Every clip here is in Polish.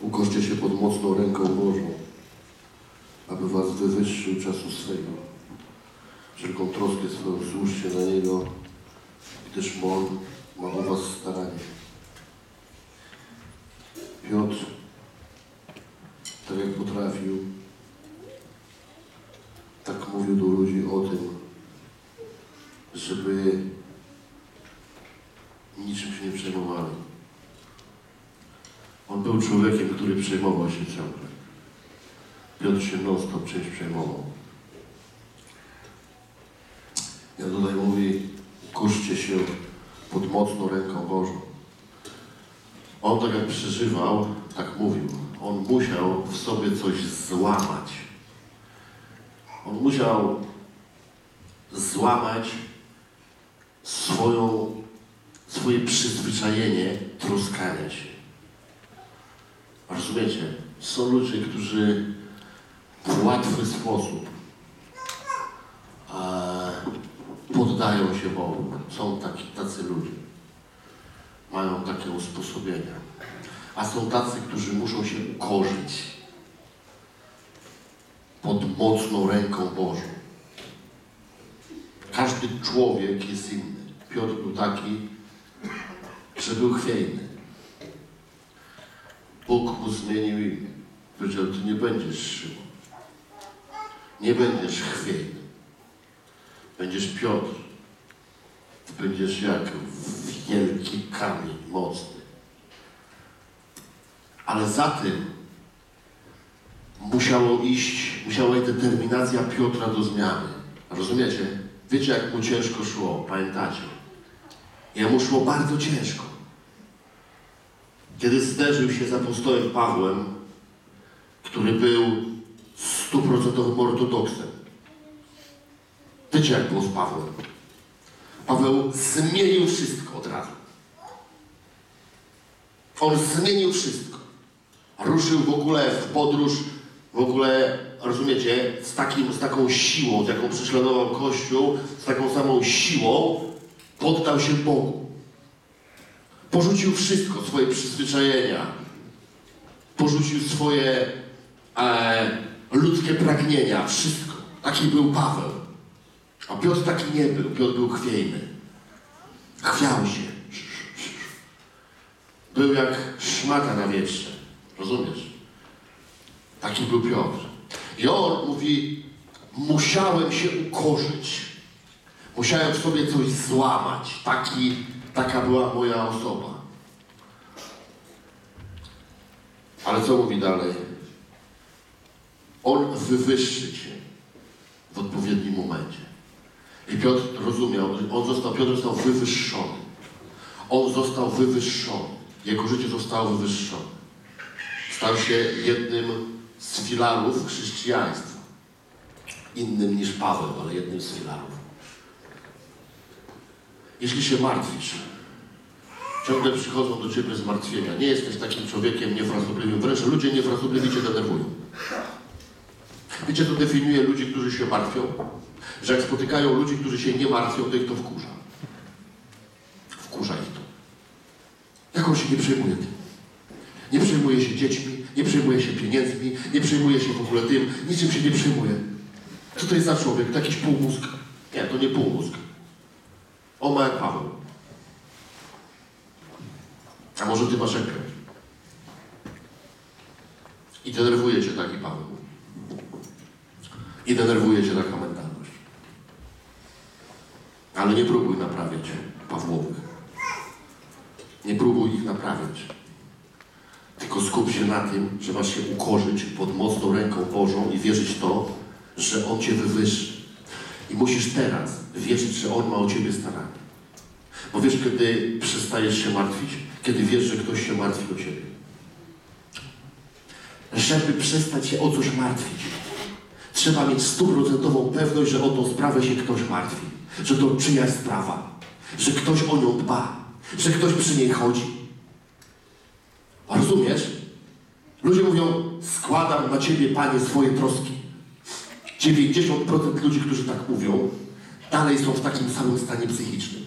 Ukoście się pod mocną ręką Bożą, aby was wywyższył czasu swego. Wszelką troskę swoją złóżcie na Niego, gdyż On ma o was staranie. Piotr, tak jak potrafił, tak mówił do ludzi o tym, żeby niczym się nie przejmowali. On był człowiekiem, który przejmował się ciągle. Piotr się non-stop czymś przejmował. Ja tutaj mówi, kuszcie się pod mocną ręką Bożą. On tak jak przeżywał, tak mówił. On musiał w sobie coś złamać. On musiał złamać swoje przyzwyczajenie troskania się. Rozumiecie? Są ludzie, którzy w łatwy sposób poddają się Bogu. Są tacy ludzie. Mają takie usposobienia. A są tacy, którzy muszą się ukorzyć pod mocną ręką Bożą. Każdy człowiek jest inny. Piotr był taki, że był chwiejny. Bóg mu zmienił imię. Powiedział, ty nie będziesz Szymon. Nie będziesz chwiejny. Będziesz Piotr. Ty będziesz jak wielki kamień, mocny. Ale za tym musiała iść determinacja Piotra do zmiany. Rozumiecie? Wiecie, jak mu ciężko szło, pamiętacie? Jemu szło bardzo ciężko. Kiedy zderzył się z apostołem Pawłem, który był 100% ortodoksem. Wiecie, jak było z Pawłem? Paweł zmienił wszystko od razu. On zmienił wszystko. Ruszył w ogóle w podróż, w ogóle, rozumiecie, z taką siłą, z jaką prześladował Kościół, z taką samą siłą poddał się Bogu. Porzucił wszystko, swoje przyzwyczajenia. Porzucił swoje ludzkie pragnienia, wszystko. Taki był Paweł. A Piotr taki nie był. Piotr był chwiejny. Chwiał się. Był jak szmata na wietrze. Rozumiesz? Taki był Piotr. I on mówi, musiałem się ukorzyć. Musiałem w sobie coś złamać. Taka była moja osoba. Ale co mówi dalej? On wywyższy cię w odpowiednim momencie. I Piotr rozumiał, Piotr został wywyższony. On został wywyższony. Jego życie zostało wywyższone. Stał się jednym z filarów chrześcijaństwa. Innym niż Paweł, ale jednym z filarów. Jeśli się martwisz, ciągle przychodzą do ciebie zmartwienia. Nie jesteś takim człowiekiem niewrażliwym. Wręcz ludzie niewrażliwi cię denerwują. Wiecie, to definiuje ludzi, którzy się martwią? Że jak spotykają ludzi, którzy się nie martwią, to ich to wkurza. Wkurza ich to. Jak on się nie przejmuje tym? Nie przejmuje się dziećmi, nie przejmuje się pieniędzmi, nie przejmuje się w ogóle tym, niczym się nie przejmuje. Co to jest za człowiek? To jakiś półmózg? Nie, to nie półmózg. On ma jak Paweł. A może ty masz jak Piotr. I denerwuje cię taki Paweł. I denerwuje cię taka mentalność. Ale nie próbuj naprawiać Pawłowych. Nie próbuj ich naprawiać. Tylko skup się na tym, że masz się ukorzyć pod mocną ręką Bożą i wierzyć w to, że On cię wywyższy. I musisz teraz wierzyć, że On ma o ciebie staranie. Bo wiesz, kiedy przestajesz się martwić, kiedy wiesz, że ktoś się martwi o ciebie. Żeby przestać się o coś martwić, trzeba mieć 100% pewność, że o tą sprawę się ktoś martwi. Że to czyjaś sprawa. Że ktoś o nią dba. Że ktoś przy niej chodzi. Rozumiesz? Ludzie mówią, składam na Ciebie, Panie, swoje troski. 90% ludzi, którzy tak mówią, dalej są w takim samym stanie psychicznym.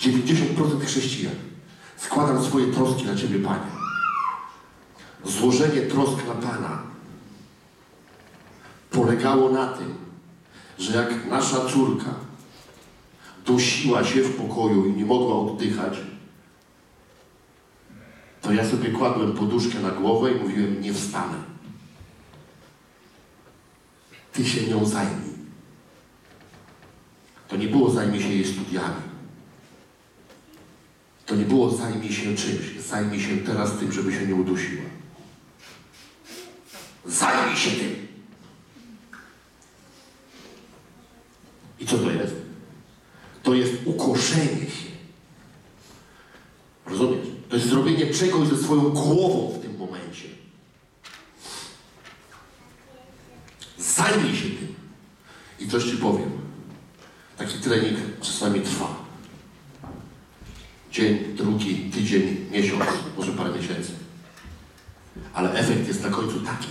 90% chrześcijan. Składam swoje troski na Ciebie, Panie. złożenie trosk na Pana polegało na tym, że jak nasza córka dusiła się w pokoju i nie mogła oddychać, to ja sobie kładłem poduszkę na głowę i mówiłem, nie wstanę. Ty się nią zajmij. To nie było zajmij się jej studiami. To nie było zajmij się czymś. Zajmij się teraz tym, żeby się nie udusiła. Zajmij się tym. I co to jest? To jest ukorzenie się. Rozumiesz? To jest zrobienie czegoś ze swoją głową w tym momencie. Zajmij się tym. I coś ci powiem. Taki trening czasami trwa. Dzień, drugi, tydzień, miesiąc, może parę miesięcy. Ale efekt jest na końcu taki,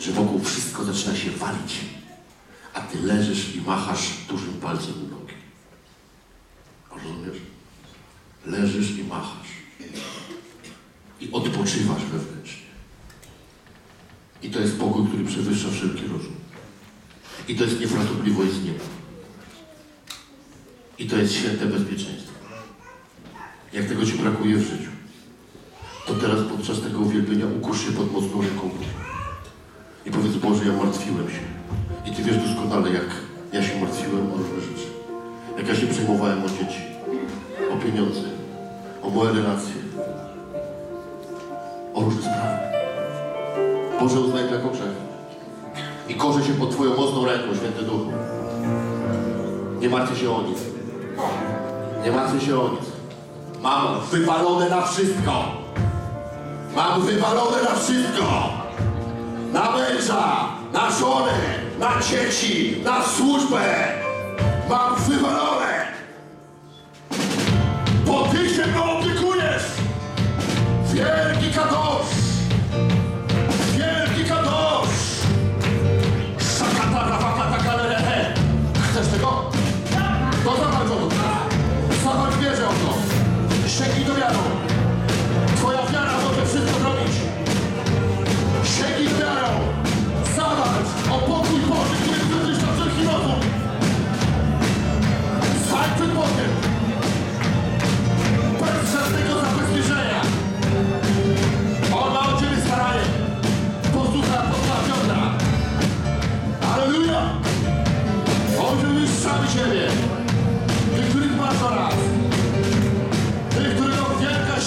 że wokół wszystko zaczyna się walić, a ty leżysz i machasz dużym palcem u nogi. Rozumiesz? Leżysz i machasz. I odpoczywasz wewnętrznie. I to jest pokój, który przewyższa wszelki rozum. I to jest niefrasobliwość z nieba. I to jest święte bezpieczeństwo. Jak tego ci brakuje w życiu, to teraz podczas tego uwielbienia ukórz się pod mocną ręką i powiedz, Boże, ja martwiłem się. I Ty wiesz doskonale, jak ja się martwiłem o różne rzeczy. Jak ja się przejmowałem o dzieci, o pieniądze, o moje relacje, o różne sprawy. Boże, uznaję to jako grzech. I korzę się pod Twoją mocną ręką, Święty Duchu. Nie martwię się o nic. Nie martwię się o nic. Mam wywalone na wszystko. Mam wywalone na wszystko. Na męża, na żonę, na dzieci, na służbę. Mam wywalone. Bo Ty się go opiekujesz. Wielki Kadosz. Wielki Kadosz. Szakata, rafaka, taka lerehe. Chcesz tego? To zawadź o to. Zawadź wierzę o to. Sięgnij do wiarą. Twoja wiara może wszystko zrobić. Sięgnij do wiarą. Zawadź o pokój Boży, który wywyższa wszelki rozum. Stań przed Bogiem. Bez żadnego zabezpieczenia. On ma o Ciebie staranie. Posłucha podstaw biodra. Alleluja! On wywyższa Ciebie. Ty, których masz oraz.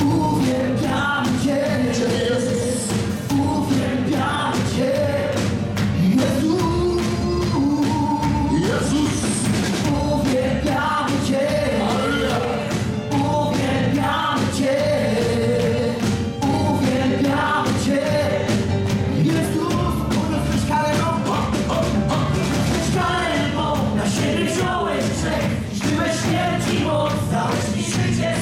Uwielbiam Cię. Uwielbiam Cię. Jezus. Jezus. Uwielbiam Cię. Alleluja! Uwielbiam Cię. Uwielbiam Cię. Jezus. Możesz być karę, bo na siebie wziąłeś grzech. Żyłeś śmierć i moc, dałeś mi życie.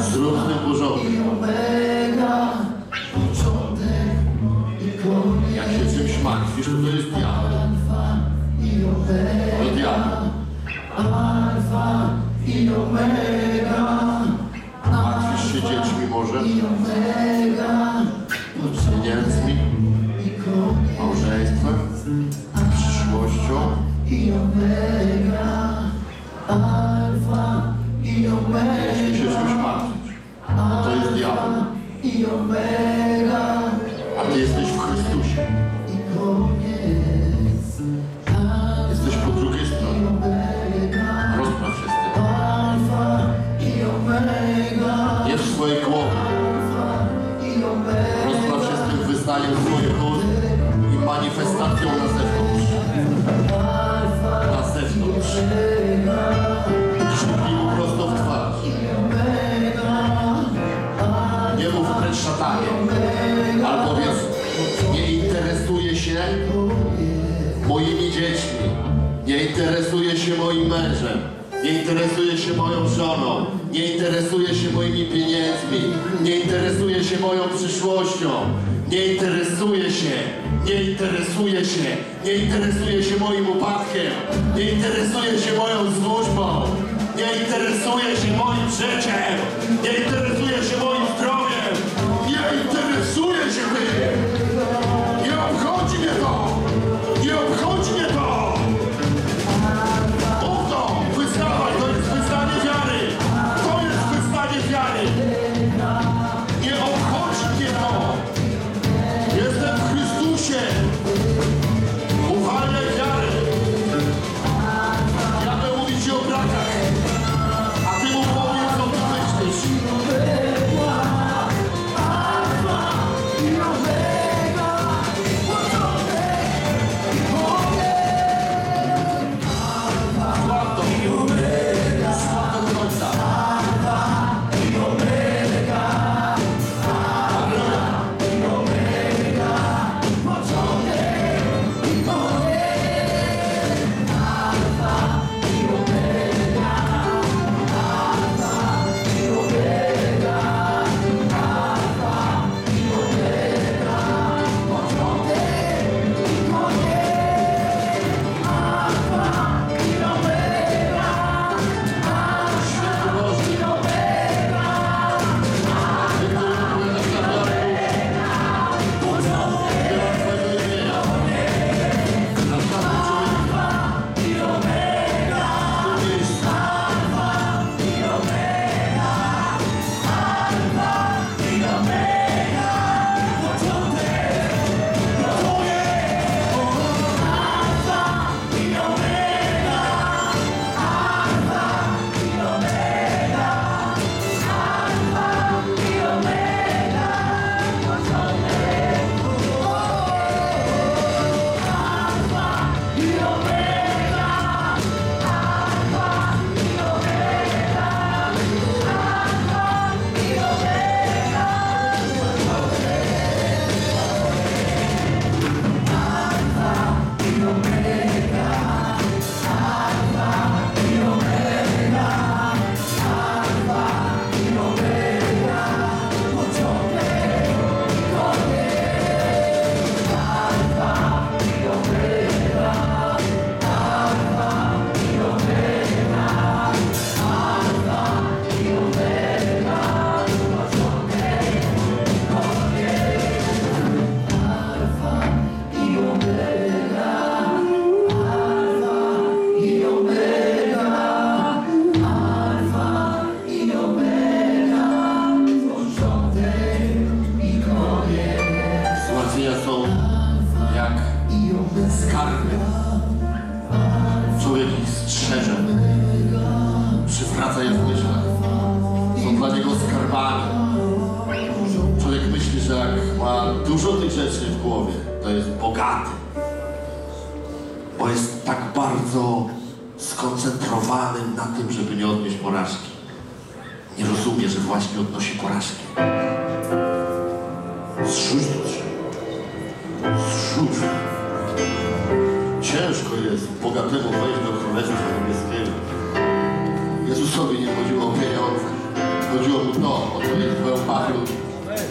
Z różnych porządków. Jak się czymś martwisz, to to jest diabeł. To diabeł. Martwisz się dziećmi może? Pieniędzmi? Małżeństwem? Przyszłością? Jeśli się czymś martwisz, to jest diabeł. A ty jesteś w Chrystusie. Jesteś po drugiej stronie. Rozpraw się z tym. Jest w swojej głowie. Rozpraw się z tym wyznaniem swojego i manifestacją na zewnątrz. Na zewnątrz. Szybki mu prosto w twarz. Nie mów precz szatanie. Albowiem nie interesuje się moimi dziećmi. Nie interesuje się moim mężem. Nie interesuje się moją żoną. Nie interesuje się moimi pieniędzmi. Nie interesuje się moją przyszłością. Nie interesuje się. Nie interesuje się. Nie interesuje się moim upadkiem. Nie interesuje się moją służbą. Nie interesuje się moim życiem. Nie interesuje się moim zdrowiem. Nie interesuje się tym. Nie obchodzi mnie to. Nie obchodzi mnie to. Mów to. Wyznawaj. To jest wyznanie wiary. To jest wyznanie wiary. Nie obchodzi mnie to. Jestem w Chrystusie. Uwalniaj wiary. Ja bym mówił ci o brakach. Ciężko jest bogatemu wejść do Królestwa Niebieskiego. Jezusowi nie chodziło o pieniądze. Chodziło mu to, o twoją pachę. Yeah.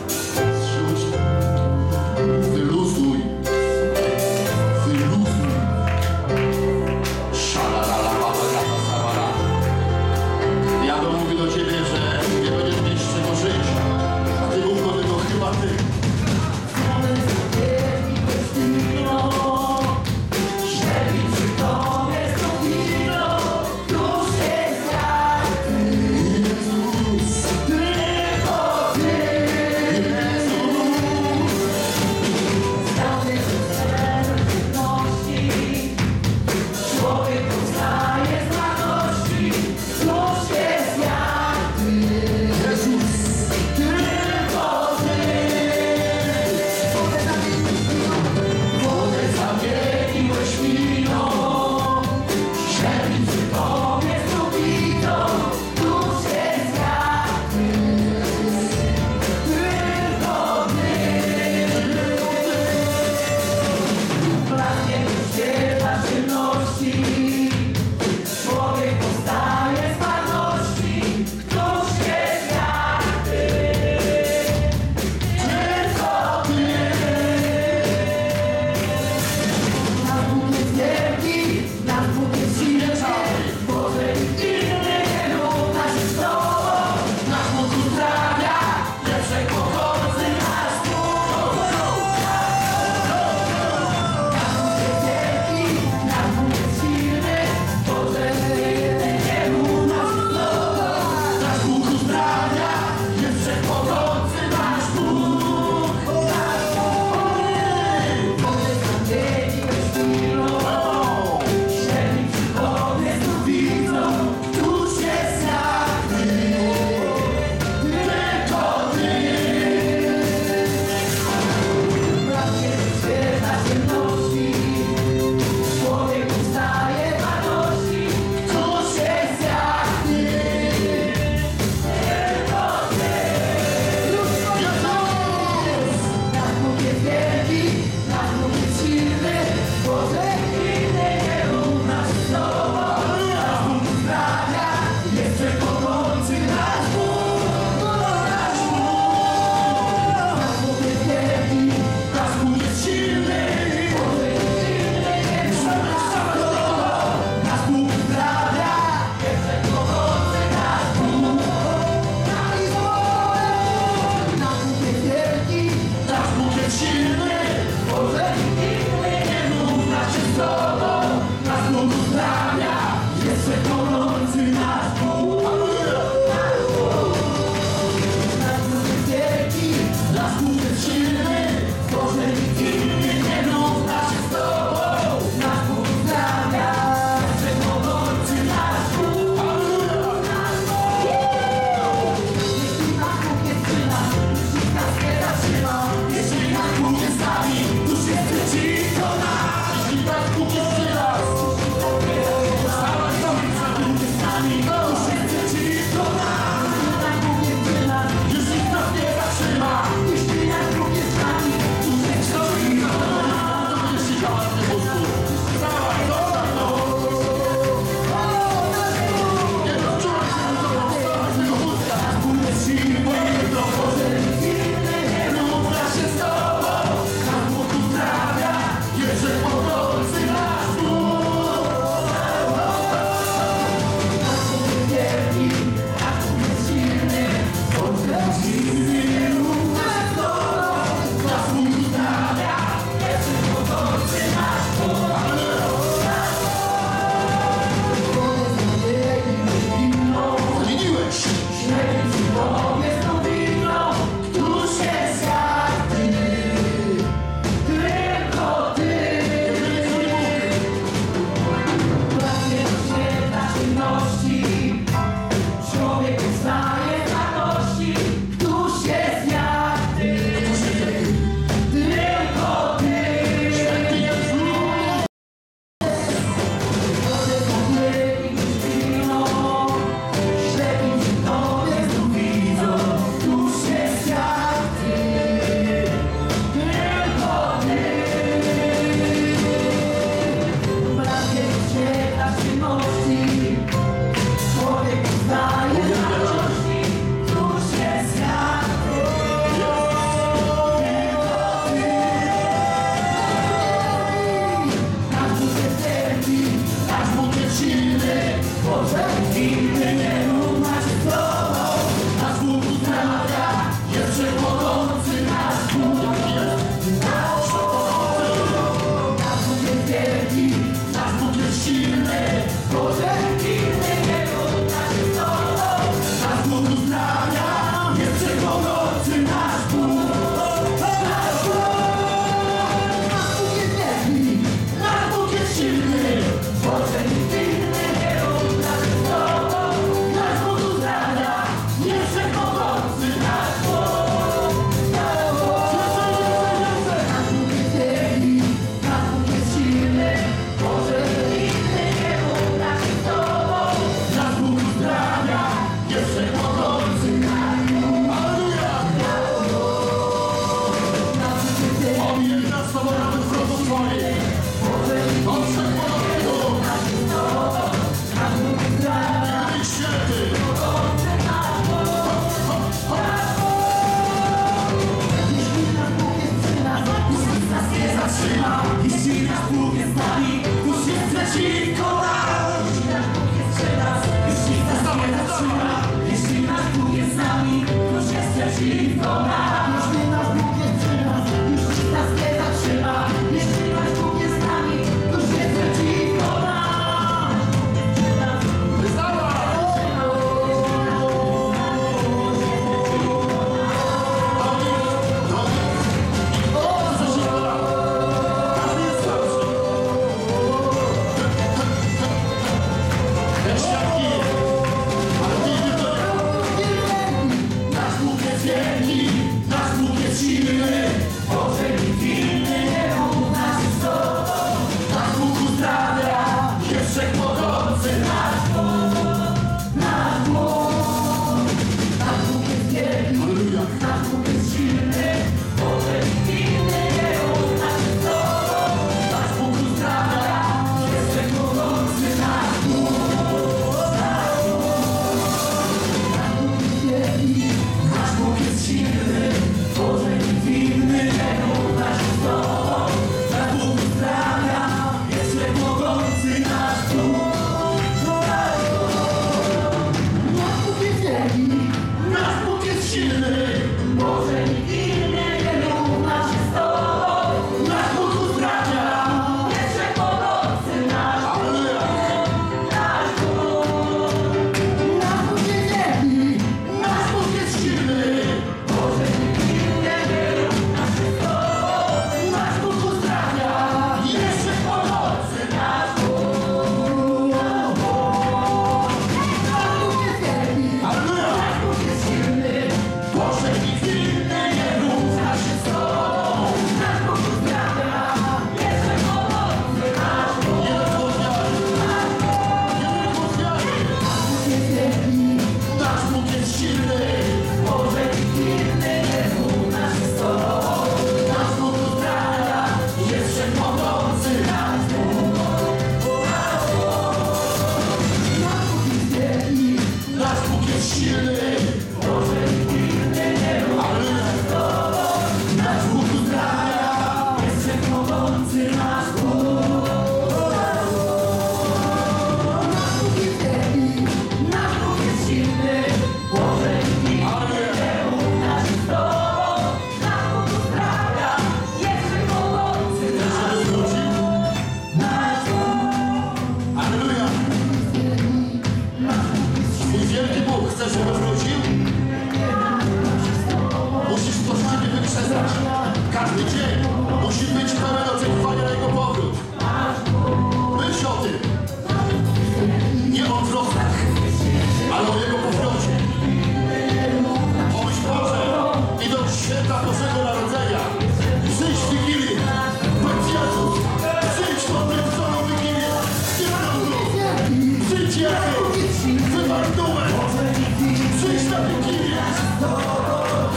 nami, już jest też Iwona. Jeśli nasz Bóg jest przy nas, już nas nie zatrzyma. Jeśli nasz Bóg jest z nami, już jest też Iwona.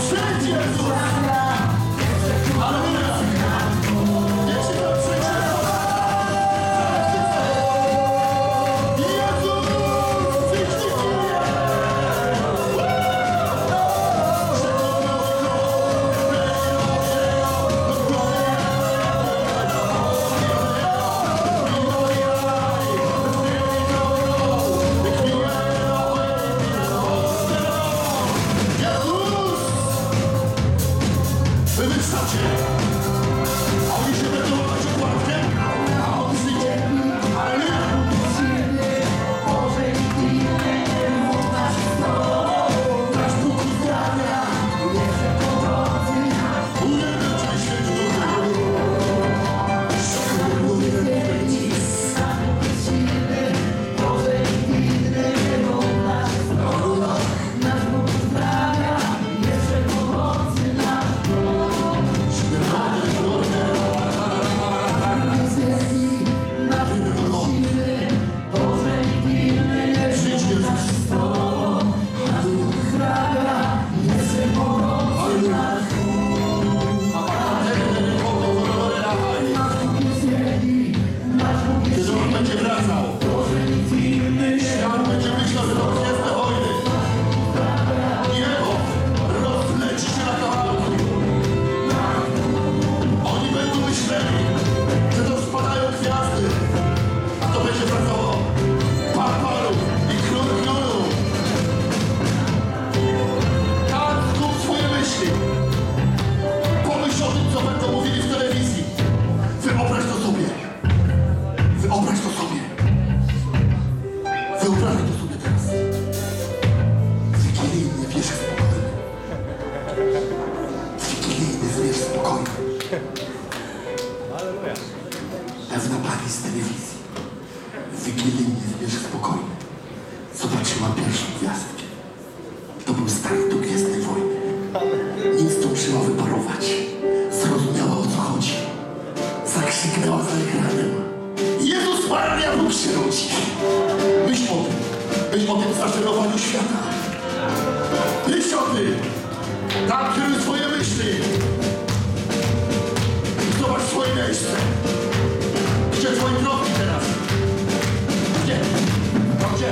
Przyjdź Jezus! Alleluja! zaczęła wyparować. Zrozumiała, o co chodzi. Zakrzyknęła za ekranem. Jezus Maria, Bóg się rodzi. Myśl o tym. Myśl o tym zażenowaniu świata. Myśl o tym. Tam kieruj swoje myśli. Zobacz swoje miejsce. Gdzie twoje drogi teraz? Gdzie? No gdzie?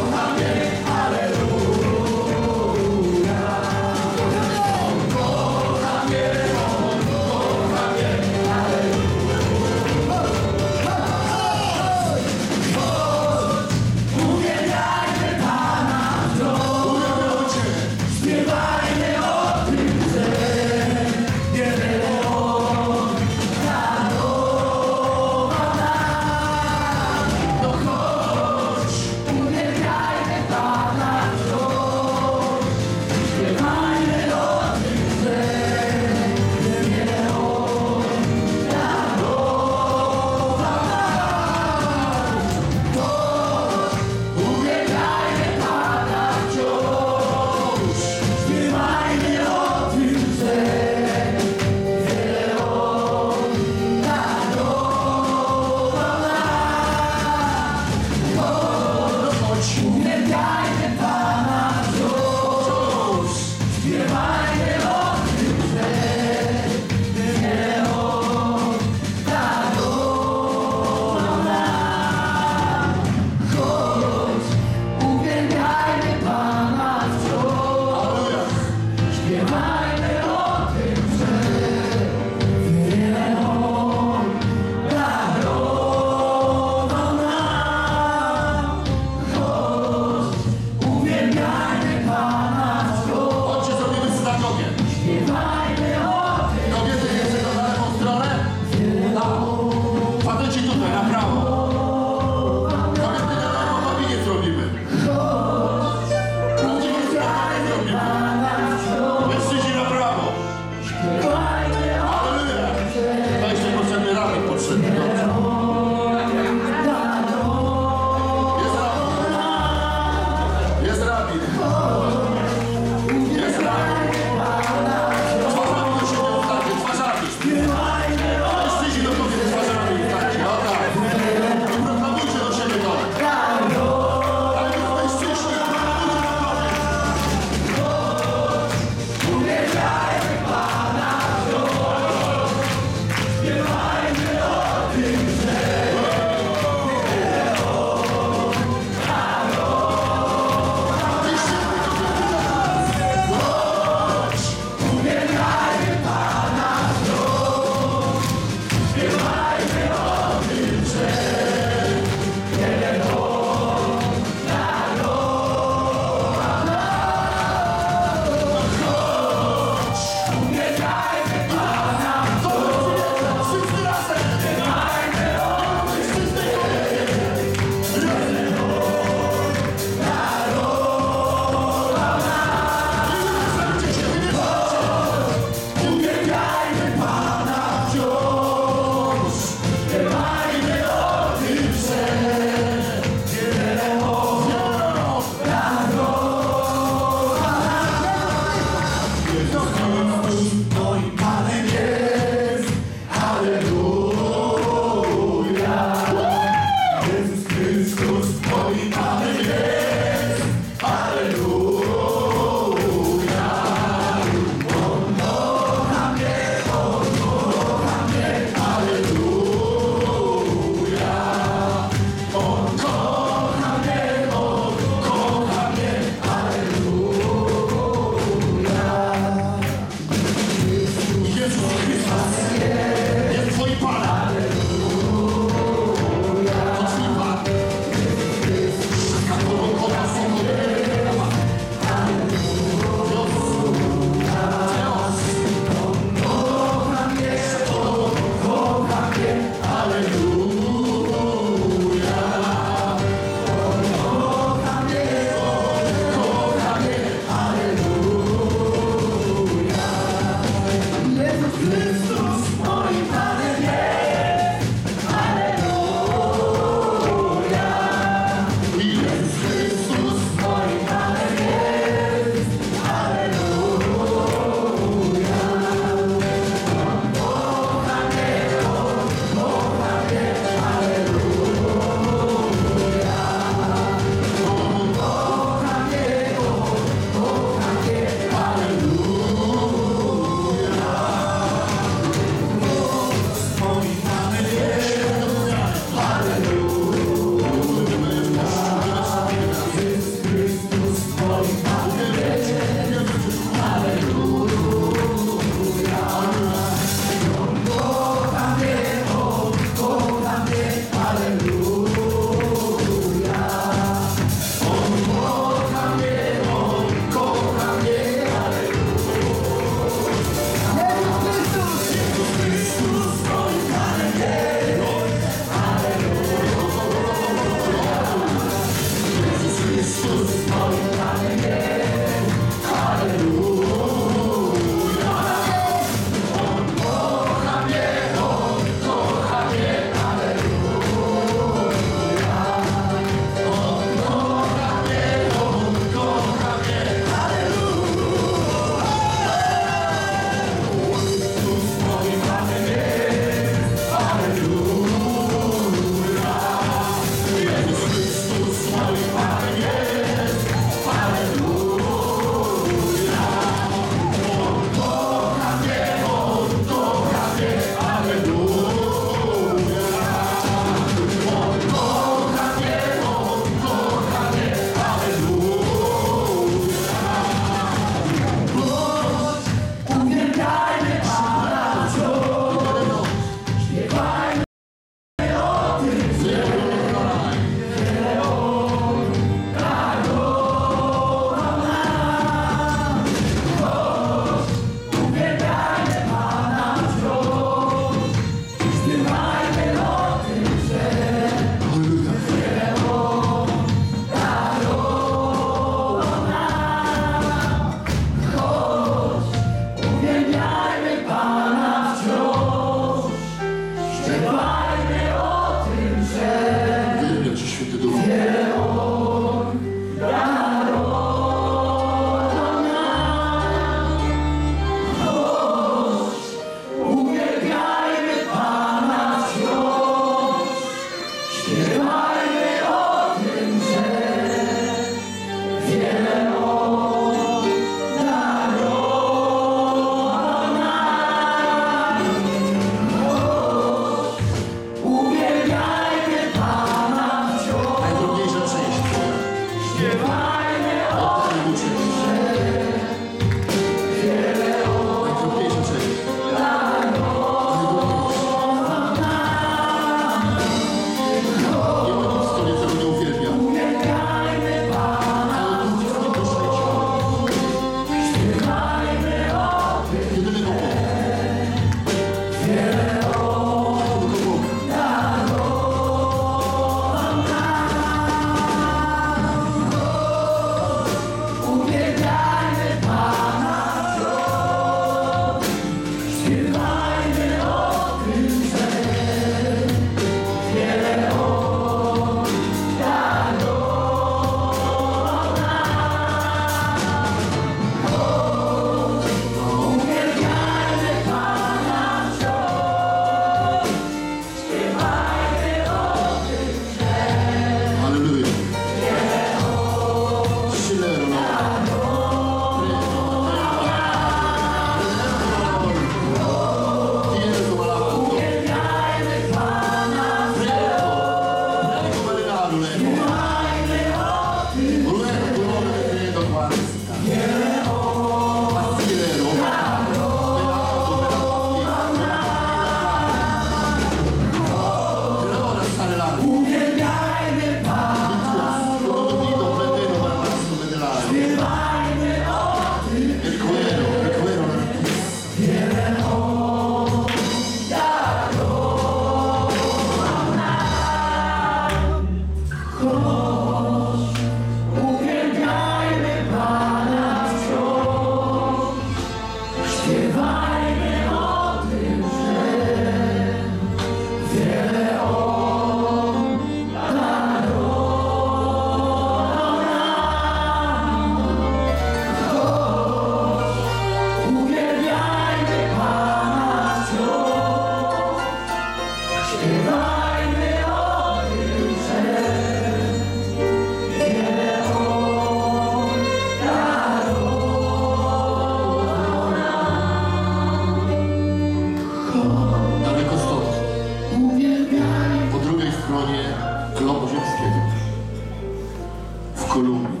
kolumnie.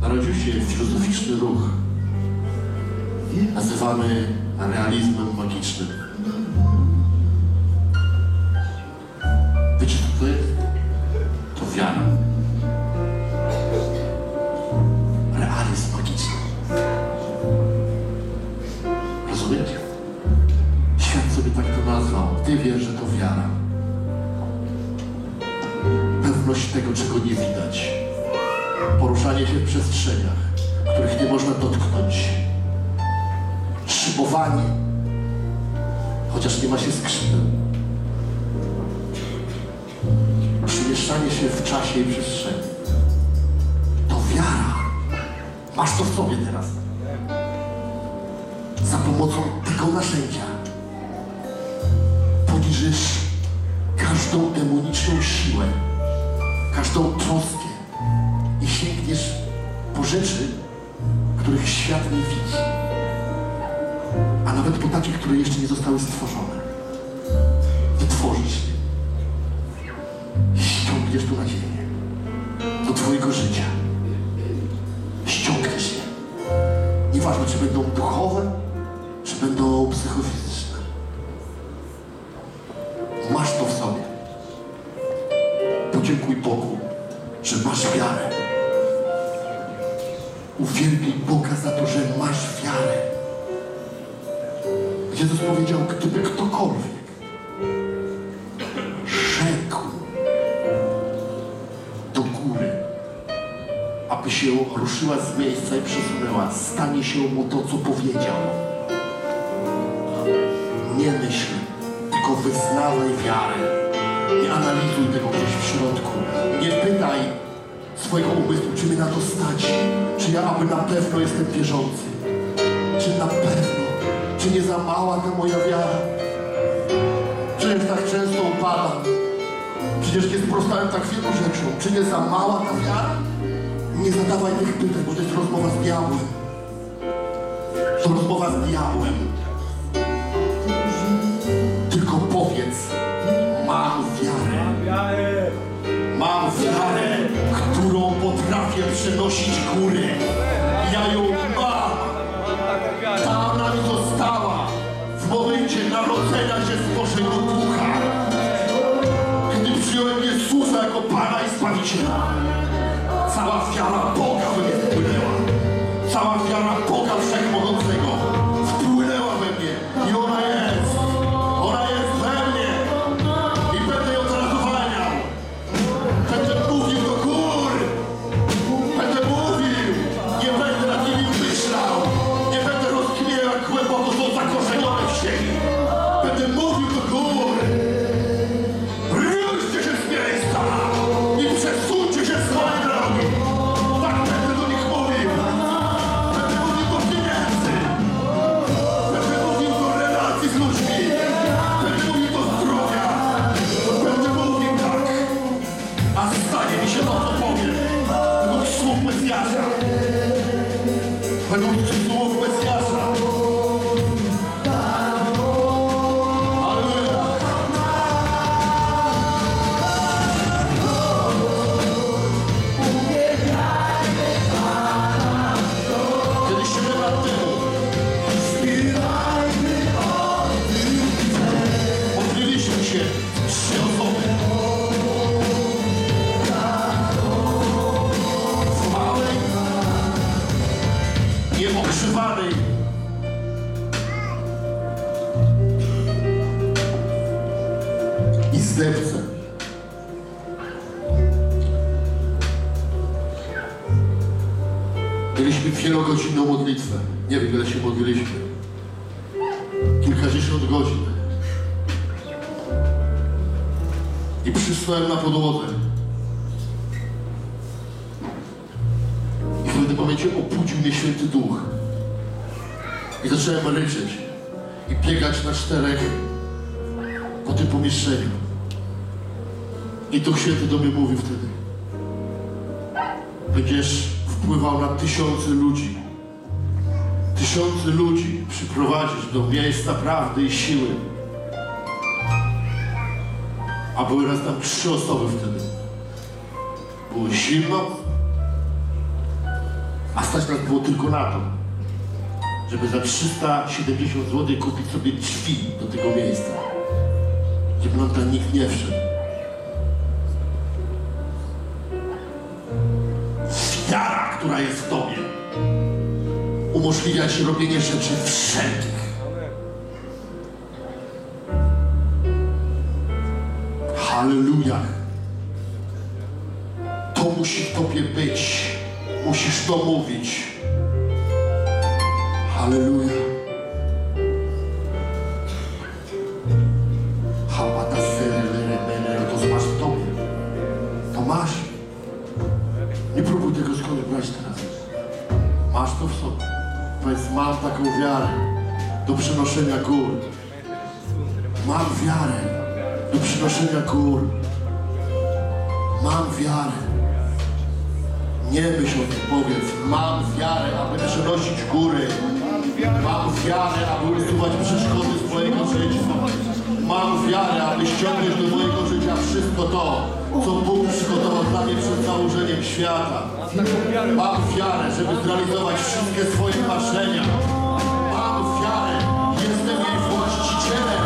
Narodził się filozoficzny ruch, nazywany realizmem magicznym. Wiecie, co to jest? To wiara. Realizm magiczny. Rozumiecie? Świat sobie tak to nazwał. Ty wiesz, że to wiara. Pewność tego, czego nie widać. Poruszanie się w przestrzeniach, których nie można dotknąć. Szybowanie, chociaż nie ma się skrzydeł. Przemieszczanie się w czasie i przestrzeni. To wiara. Masz to w sobie teraz. Za pomocą tego narzędzia poniżysz każdą demoniczną siłę, każdą troskę i sięgniesz po rzeczy, których świat nie widzi, a nawet po takich, które jeszcze nie zostały stworzone. Wytworzysz je i ściągniesz tu na ziemię, do twojego życia. Ściągniesz je. Nieważne, czy będą duchowe, czy będą psychofizyczne. Masz to w sobie. Podziękuj Bogu, że masz wiarę. Uwielbij Boga za to, że masz wiarę. Jezus powiedział, gdyby ktokolwiek rzekł do góry, aby się ruszyła z miejsca i przesunęła, stanie się mu to, co powiedział. Nie myśl, tylko wyznawaj wiarę. Nie analizuj tego gdzieś w środku. Nie pytaj swojego umysłu, czy mnie na to stać, czy ja aby na pewno jestem wierzący, czy na pewno, czy nie za mała ta moja wiara. Przecież tak często upadam, przecież nie sprostałem tak wielu rzeczom, czy nie za mała ta wiara? Nie zadawaj tych pytań, bo to jest rozmowa z diabłem. To rozmowa z diabłem. Tylko powiedz: mam wiarę. Mam wiarę, którą potrafię przenosić góry. Ja ją mam. Ta ona mi została w momencie narodzenia się z Bożego Ducha. Gdy przyjąłem Jezusa jako Pana i Zbawiciela, cała wiara Boga we mnie wpłynęła. Cała wiara Boga Wszechmogącego wpłynęła we mnie. I ona jest. Ona jest we mnie. Mieliśmy wielogodzinną modlitwę. Nie wiem, ile się modliliśmy. Kilkadziesiąt godzin. I przysłałem na podłodze. I w pewnym momencie obudził mnie Święty Duch. I zacząłem ryczeć. I biegać na czterech po tym pomieszczeniu. I Duch Święty do mnie mówił wtedy: będziesz wpływał na tysiące ludzi. Tysiące ludzi przyprowadzisz do miejsca prawdy i siły. A były raz tam 3 osoby wtedy. Było zimno, A stać nas było tylko na to, żeby za 370 zł kupić sobie drzwi do tego miejsca, żeby nam tam nikt nie wszedł. Wiara, która jest w Tobie, umożliwia Ci robienie rzeczy wszelkich. Halleluja! To musi w Tobie być. Musisz to mówić. Halleluja. Hałata serelelelelele. To masz w Tobie. To masz. Nie próbuj tego skąd brać teraz. Masz to w sobie. Powiedz, mam taką wiarę do przenoszenia gór. Mam wiarę do przynoszenia gór. Mam wiarę. Nie myśl o tym, powiedz. Mam wiarę, aby przenosić góry. Mam wiarę, aby usuwać przeszkody z mojego życia. Mam wiarę, aby ściągnąć do mojego życia wszystko to, co Bóg przygotował dla mnie przed założeniem świata. Mam wiarę, żeby zrealizować wszystkie swoje marzenia. Mam wiarę. Jestem jej właścicielem.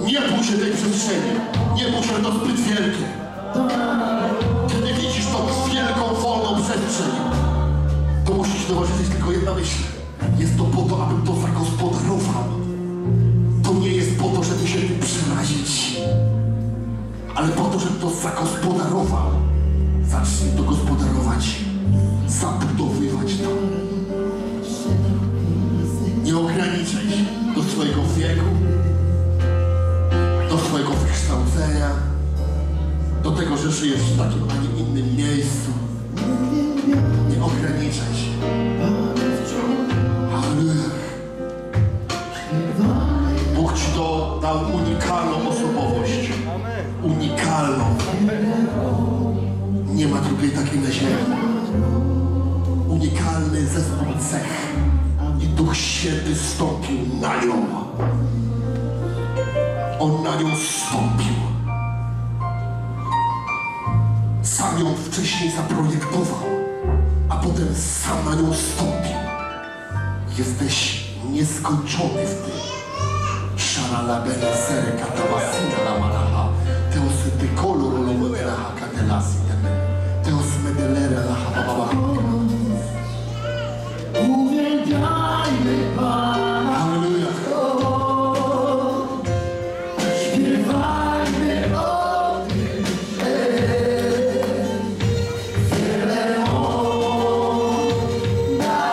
Nie bój się tej przestrzeni. Nie bój się, to zbyt wielkie. Kiedy widzisz tą wielką, wolną przestrzeń, to musi ci towarzyszyć tylko jedna myśl. Jest to po to, abym to zagospodarował. To nie jest po to, żeby się tym przerazić, ale po to, żeby to zagospodarował. Zacznij to gospodarować, zabudowywać to. Nie ograniczaj się do swojego wieku, do swojego wykształcenia, do tego, że żyjesz w takim, a nie innym miejscu. Nie ograniczaj się. Bóg ci to dał unikalną osobowość. Unikalną. Nie ma drugiej takiej na ziemi. Unikalny zespół cech. I Duch Święty stąpił na nią. On na nią stąpił. Sam ją wcześniej zaprojektował, a potem sam na nią stąpił. Jesteś nieskończony w tym. Uwielbiajmy Pana. Śpiewajmy o tym, wiele on darował nam. Uwielbiajmy Pana. Słuchajcie, ogromny gór. Śpiewajmy o tym, wiele on darował nam. Uwielbiajmy Pana wciąż. Śpiewajmy o tym, że wiele On darował nam. Uwielbiajmy Pana wciąż. Śpiewajmy o tym, że wiele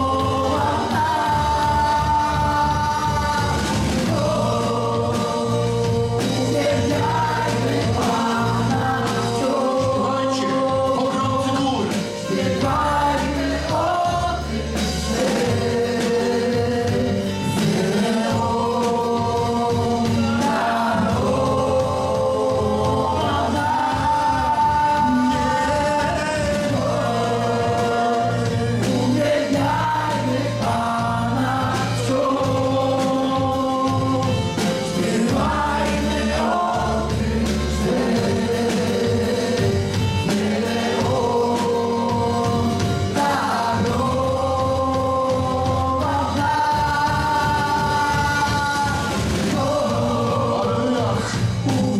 On darował nam. Uwielbiajmy Pana wciąż. Śpiewajmy o tym, że wiele On darował nam. Więcej, więcej, więcej. Uwielbiajmy Pana wciąż. Śpiewajmy o tym, że wiele On darował nam. Uwielbiajmy Pana wciąż. Śpiewajmy o tym, że wiele On darował nam.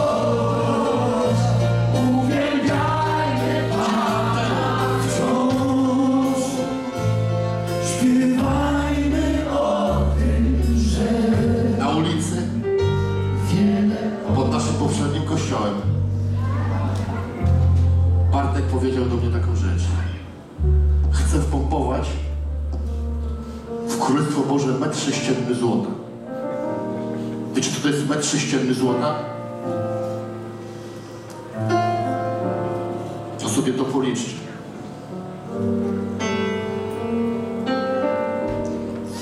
Uwielbiajmy Pana wciąż. Śpiewajmy o tym, że Na ulicy, wiele pod naszym poprzednim kościołem, Bartek powiedział do mnie taką rzecz. Chcę wpompować w Królestwo Boże 1,6 m złota. Wiecie, co to jest 1,6 m złota? To sobie to policzcie.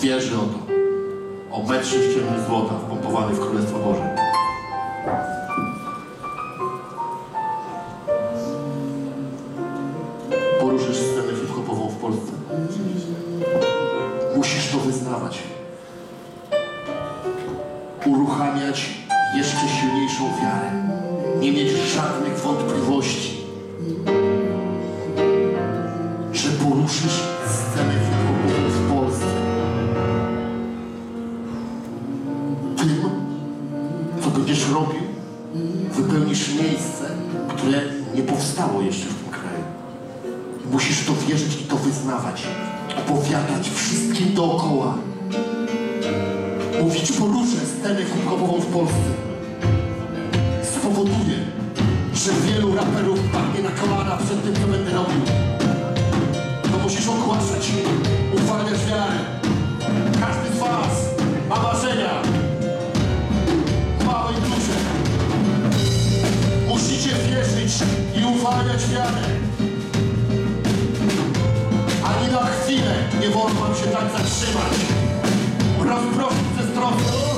Wierzę o to. O 1,6 m złota wpompowany w Królestwo Boże. Poruszysz scenę hip-hopową w Polsce. Musisz to wyznawać. Uruchamiać jeszcze silniejszą wiarę. nie mieć żadnych wątpliwości, że poruszysz scenę hip-hopu w Polsce. Tym, co będziesz robił, wypełnisz miejsce, które nie powstało jeszcze w tym kraju. Musisz to wierzyć i to wyznawać, opowiadać wszystkim dookoła. Mówić, poruszę scenę hip-hopową w Polsce. Spowoduje, że wielu raperów padnie na kolana przed tym, co będę robił. To musisz ogłaszać, uwalniać wiarę. Każdy z was ma marzenia. Małe i duże. Musicie wierzyć i uwalniać wiarę. Ani na chwilę nie wolno wam się tak zatrzymać. Rozproszyć ze strony.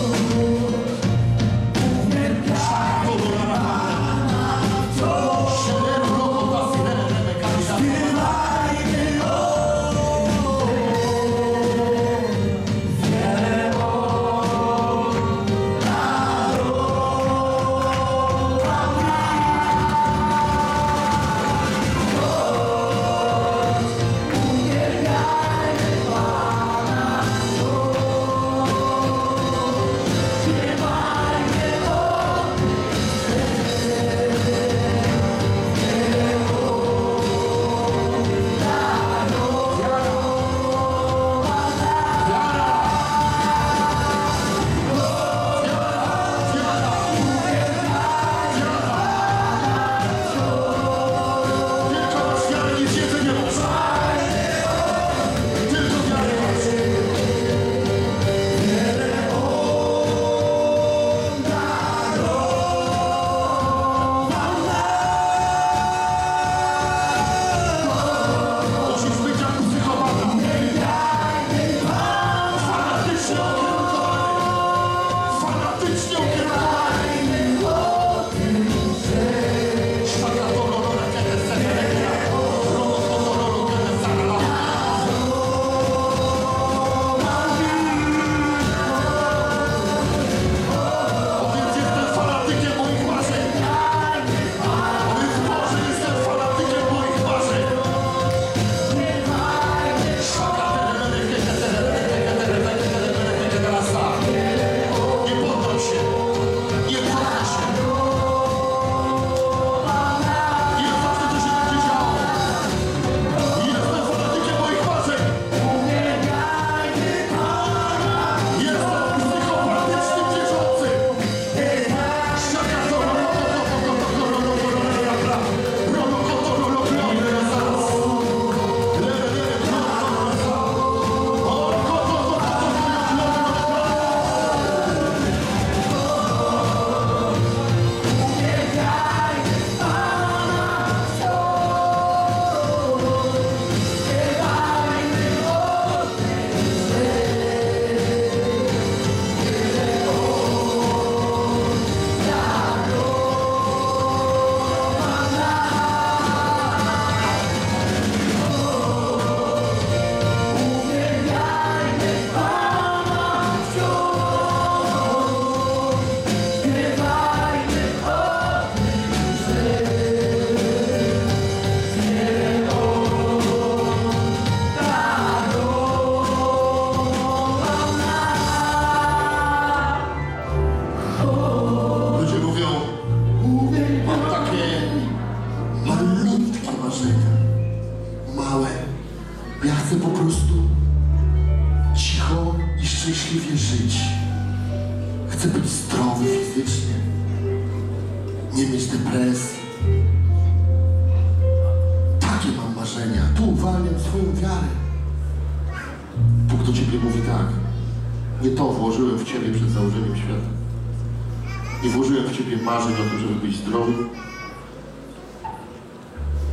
Marzę o tym, żeby być zdrowym,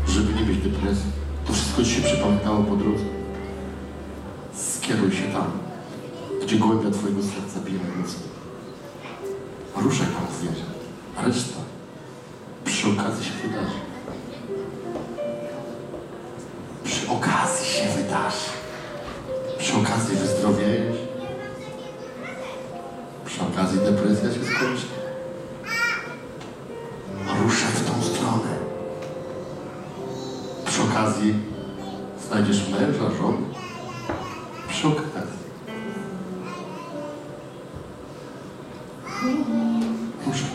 żeby nie mieć depresji. To wszystko ci się przypamiętało po drodze. Skieruj się tam, gdzie głębia twojego serca bije mocno. Ruszaj tam z nią, a reszta przy okazji się wydarzy. Przy okazji się wydarzy. Przy okazji wyzdrowiejesz. Przy okazji depresja się skończy. okazji znajdziesz męża, żonę. Przy okazji. Muszę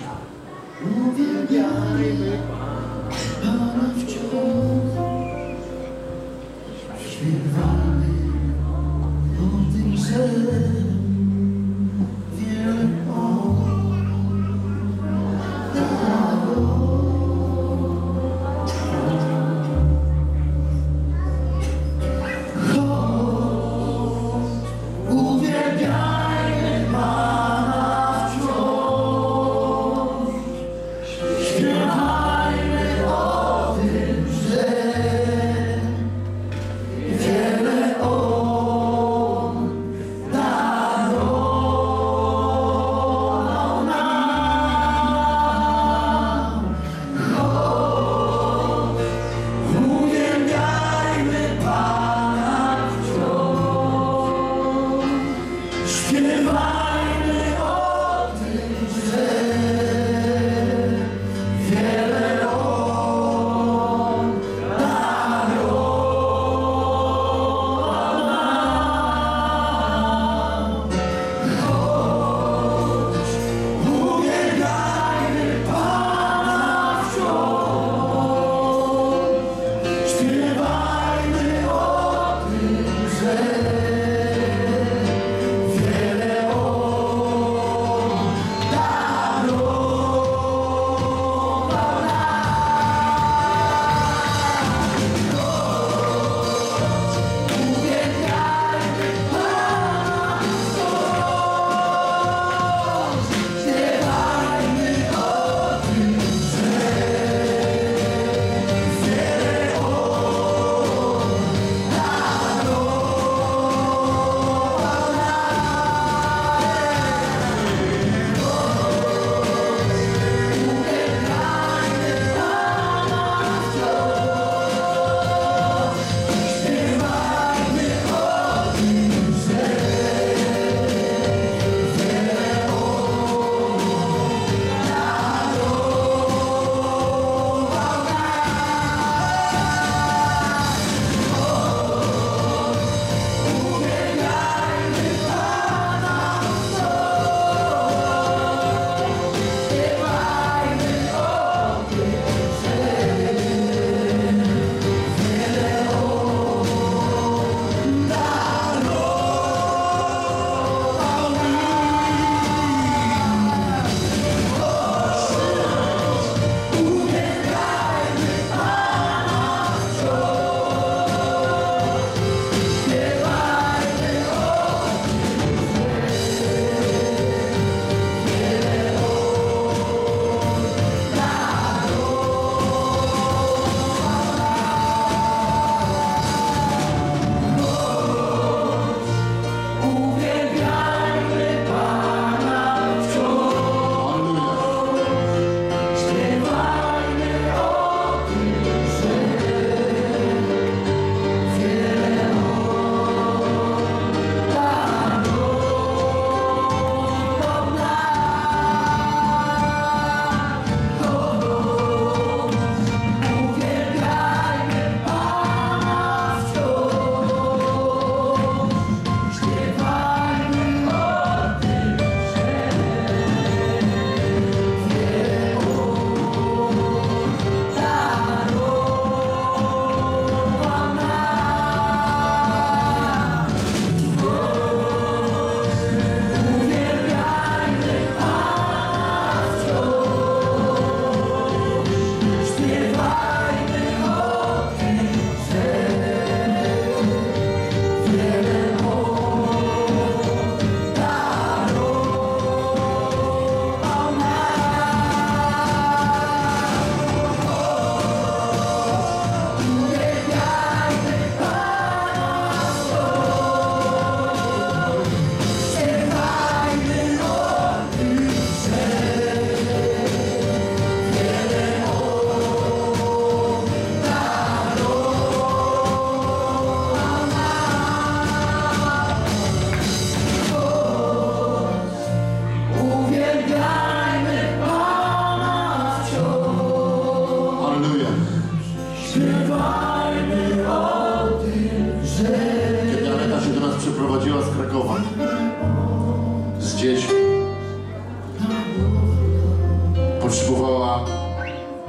potrzebowała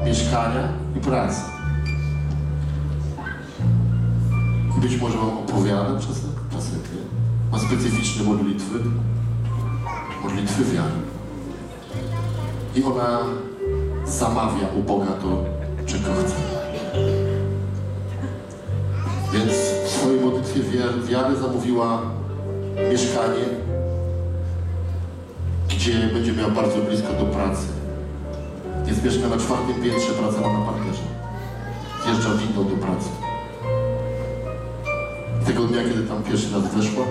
mieszkania i pracy. Być może wam opowiadam czasem ma specyficzne modlitwy, wiary. I ona zamawia u Boga to, czego chce. Więc w swojej modlitwie wiary zamówiła mieszkanie, gdzie będzie miała bardzo blisko do pracy. Jest mieszka na czwartym piętrze, pracowała na parterze. Zjeżdża windą do pracy. Tego dnia, kiedy tam pierwszy raz weszła,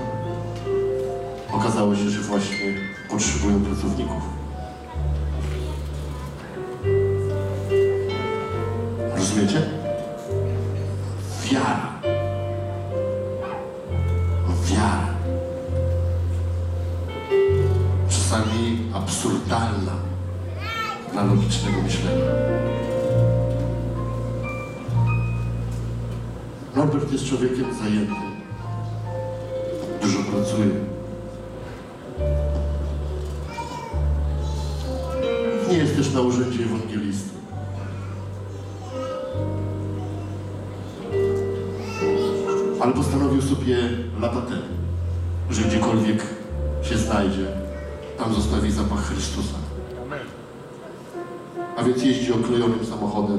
okazało się, że właśnie potrzebują pracowników. Rozumiecie? Wiara. Wiara. Czasami absurdalna dla logicznego myślenia. Norbert jest człowiekiem zajętym. Dużo pracuje. Nie jest też na urzędzie ewangelisty. Ale postanowił sobie lata temu, że gdziekolwiek się znajdzie, tam zostawi zapach Chrystusa. A więc jeździ oklejonym samochodem,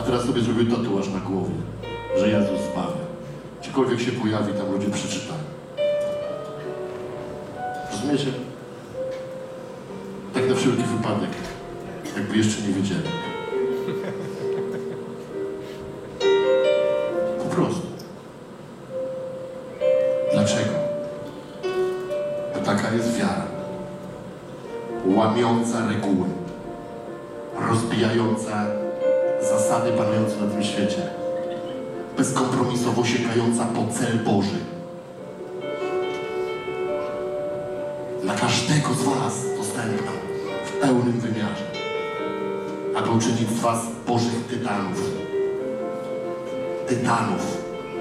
a teraz sobie zrobił tatuaż na głowie, że Jezus zbawia. Gdziekolwiek się pojawi, tam ludzie przeczytają. Rozumiecie? Tak na wszelki wypadek, jakby jeszcze nie wiedzieli. Po prostu. Dlaczego? Bo taka jest wiara. Łamiąca reguły. Rozbijająca zasady panujące na tym świecie. Bezkompromisowo sięgająca po cel Boży. Dla każdego z was dostępna w pełnym wymiarze, aby uczynić z was Bożych tytanów. Tytanów.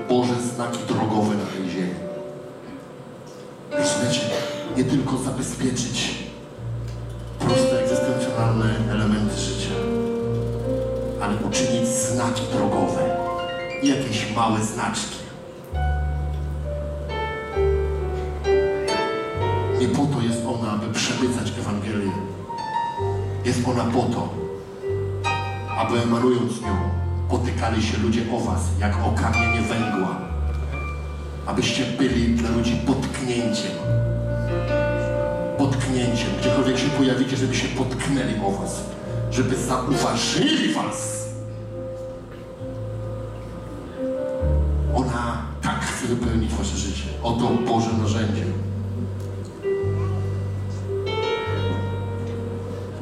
Boże znaki drogowe na tej ziemi. Rozumiecie? Nie tylko zabezpieczyć proste egzystencjonalne elementy życia, ale uczynić znaki drogowe. Jakieś małe znaczki. Nie po to jest ona, aby przemycać Ewangelię. Jest ona po to, aby emanując nią potykali się ludzie o was, jak o kamienie węgła. Abyście byli dla ludzi potknięciem. Potknięciem. Gdziekolwiek się pojawicie, żeby się potknęli o was. Żeby zauważyli was. Ona tak chce wypełnić wasze życie. Oto Boże narzędzie.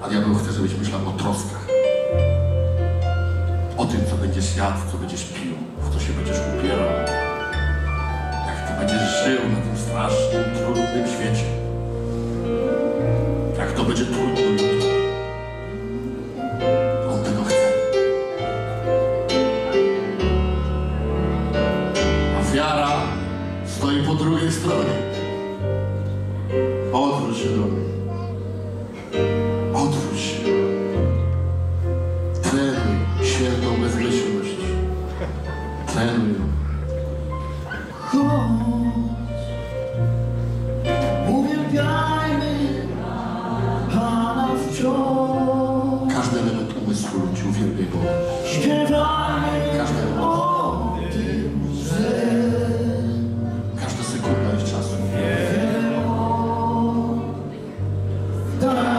A diabeł chce, żebyś myślał o troskach. O tym, co będziesz jadł, co będziesz pił, w co się będziesz upierał. Jak to będziesz żył na tym strasznym, trudnym świecie. Jak to będzie trudno jutro. On tego chce. A wiara stoi po drugiej stronie. Odwróć się do mnie. Odwróć się. Trenuj świętą bezmyślność. Trenuj ją. Uwielbiajmy Pana wciąż. Każdy element umysłu ludzi uwielbia Boga. Śpiewajmy o tym, że każda sekunda jest czasu. Śpiewajmy o tym, że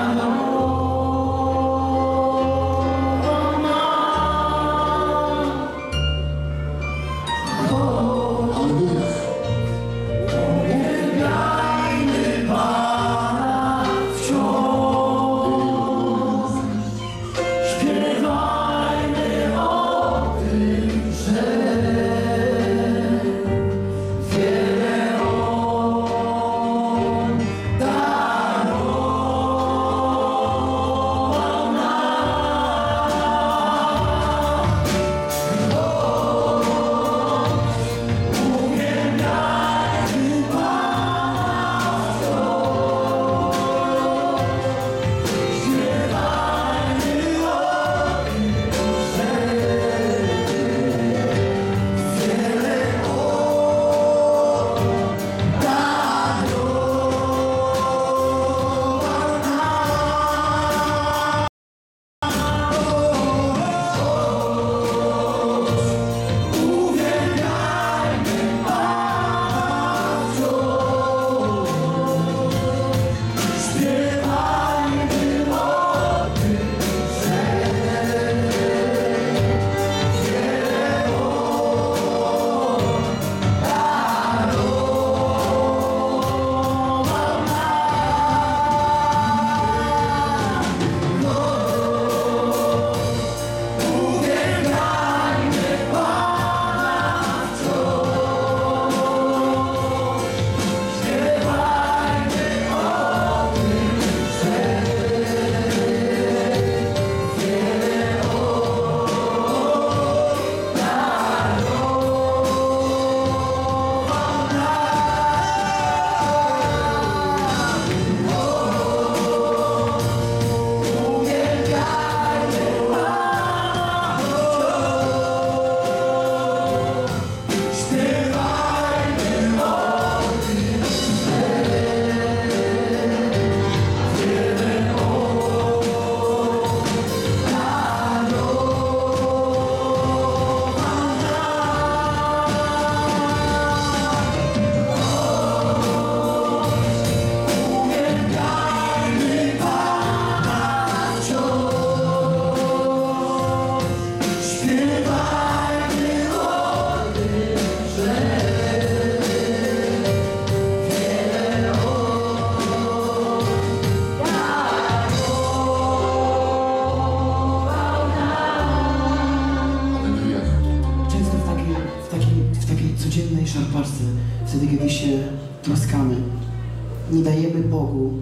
dajemy Bogu,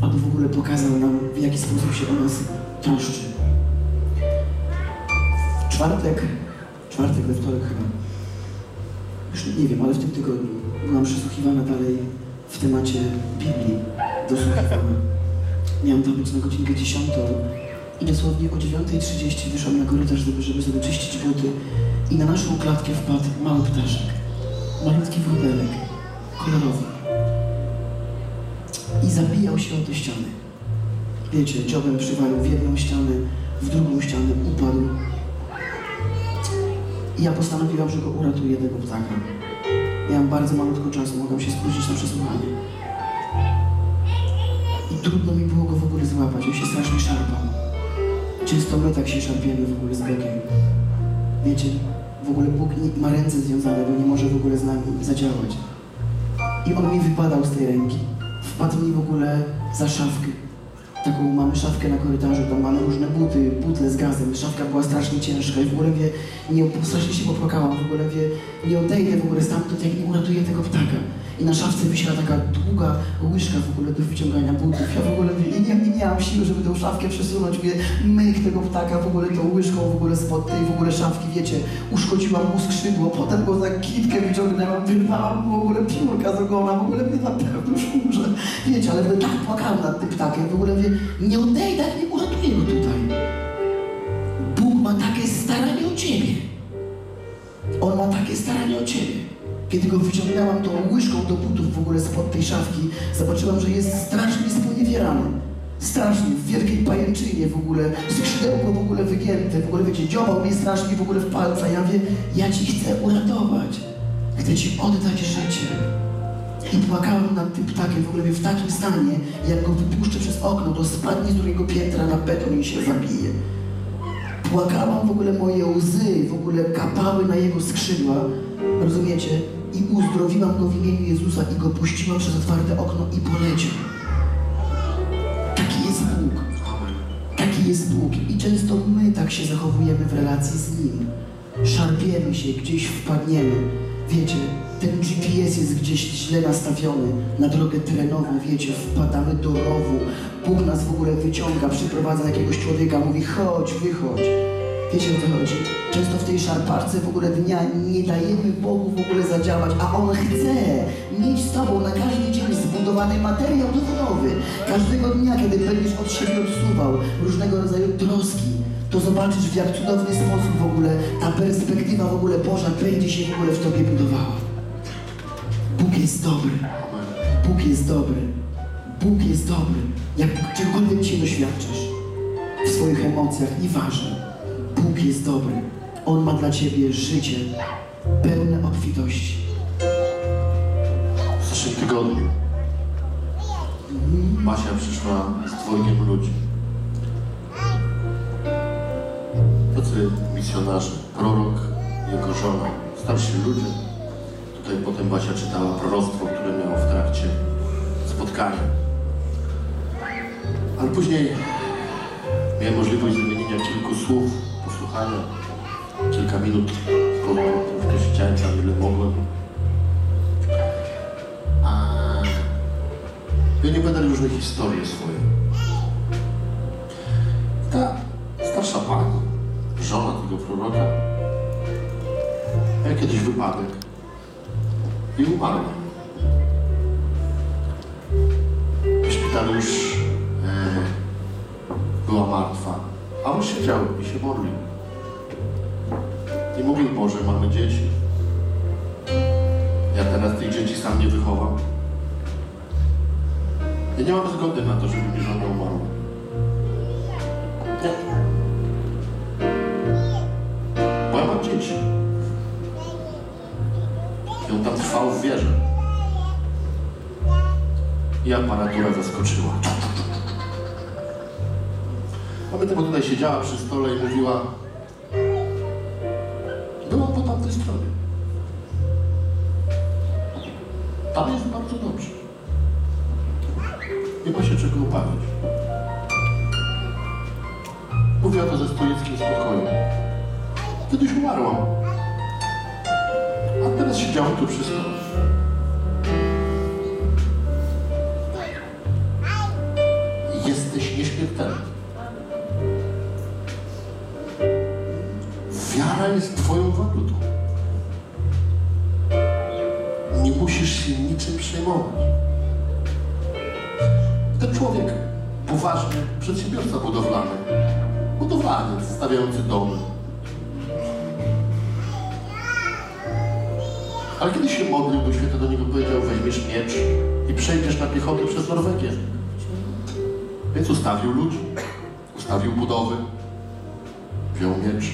aby w ogóle pokazał nam, w jaki sposób się o nas troszczy. W czwartek, we wtorek chyba, już nie wiem, ale w tym tygodniu byłam przesłuchiwana dalej w temacie Biblii, dosłuchiwana. Miałam tam być na godzinkę 10 i dosłownie o 9:30 wyszłam na korytarz, żeby sobie czyścić buty i na naszą klatkę wpadł mały ptaszek, malutki wróbelek, kolorowy. I zabijał się o te ściany. Wiecie, dziobem przywalił w jedną ścianę, w drugą ścianę, upadł. I ja postanowiłam, że go uratuję, tego ptaka. Miałam bardzo malutko czasu, mogłam się spóźnić na przesłuchanie. I trudno mi było go w ogóle złapać, on się strasznie szarpał. Często my tak się szarpiemy w ogóle z Bogiem. Wiecie, w ogóle Bóg nie ma ręce związane, bo nie może w ogóle z nami zadziałać. I on mi wypadał z tej ręki. Wpadł mi w ogóle za szafkę. Taką mamy szafkę na korytarzu, tam mamy różne buty, butle z gazem. Szafka była strasznie ciężka i w ogóle strasznie się popłakałam, w ogóle nie odejdę w ogóle stamtąd, jak nie uratuję tego ptaka. I na szafce wisiała taka długa łyżka w ogóle do wyciągania butów. Ja w ogóle nie miałam siły, żeby tą szafkę przesunąć, mych tego ptaka w ogóle tą łyżką w ogóle spod tej w ogóle szafki, wiecie, uszkodziłam mu skrzydło, potem go za kitkę wyciągnęłam, wyrwałam w ogóle piórka z ogona, w ogóle na pewno już umrze, wiecie, ale tak płakałam nad tym ptakiem, w ogóle nie odejdę, nie uratuję go tutaj. Bóg ma takie staranie o ciebie. On ma takie staranie o ciebie. Kiedy go wyciągnęłam tą łyżką do butów w ogóle spod tej szafki, zobaczyłam, że jest strasznie sponiewierany. Strasznie, w wielkiej pajęczynie w ogóle, skrzydełko w ogóle wygięte, w ogóle wiecie, dziobał mnie strasznie w ogóle w palca. Ja mówię, ja ci chcę uratować, chcę ci oddać życie. I płakałam nad tym ptakiem, w ogóle w takim stanie, jak go wypuszczę przez okno, to spadnie z drugiego piętra na beton i się zabije. Płakałam w ogóle, moje łzy w ogóle kapały na jego skrzydła, rozumiecie? I uzdrowiłam go w imieniu Jezusa i go puściłam przez otwarte okno i poleciał. Taki jest Bóg. Taki jest Bóg. I często my tak się zachowujemy w relacji z Nim. Szarpiemy się, gdzieś wpadniemy. Wiecie, ten GPS jest gdzieś źle nastawiony na drogę terenową, wiecie, wpadamy do rowu. Bóg nas w ogóle wyciąga, przyprowadza jakiegoś człowieka, mówi chodź, wychodź. Wiecie, o co chodzi? Często w tej szarparce w ogóle dnia nie dajemy Bogu w ogóle zadziałać, a On chce mieć z tobą na każdy dzień zbudowany materiał dowodowy. Każdego dnia, kiedy będziesz od siebie odsuwał różnego rodzaju troski, to zobaczysz, w jak cudowny sposób w ogóle ta perspektywa w ogóle Boża będzie się w ogóle w tobie budowała. Bóg jest dobry. Bóg jest dobry. Bóg jest dobry. Jak czegokolwiek się doświadczysz w swoich emocjach, nieważne. Bóg jest dobry. On ma dla ciebie życie pełne obfitości. W zeszłym tygodniu Basia przyszła z dwojgiem ludzi. Tacy misjonarze, prorok, jego żona, starsi ludzie. Tutaj potem Basia czytała proroctwo, które miała w trakcie spotkania. Ale później miałem możliwość wymienienia kilku słów, posłuchania, kilka minut, poświęciłem tam ile mogłem. A ja nie będę różnych historii swoich. Ta starsza pani, żona tego proroka, miała kiedyś wypadek i umarła. W szpitalu już była martwa, a on siedział i się modlił. I mówił, Boże, mamy dzieci. Ja teraz tych dzieci sam nie wychowam. Ja nie mam zgody na to, żeby mi żona umarła. Nie. Dzieci. I on tam trwał w wierze. I aparatura zaskoczyła. Kobieta tutaj siedziała przy stole i mówiła, była po tamtej stronie. Tam jest bardzo dobrze. Nie ma się czego obawiać. Mówiła to ze stoickim spokojem. Kiedyś umarłam, a teraz siedziałam tu przy stole. się w ten. Wiara jest twoją walutą. Nie musisz się niczym przejmować. Ten człowiek poważny, przedsiębiorca budowlany, budowlaniec stawiający domy. Ale kiedy się modlił, Duch Święty do niego powiedział, weźmiesz miecz i przejdziesz na piechotę przez Norwegię. Więc ustawił ludzi, ustawił budowy, wziął miecz,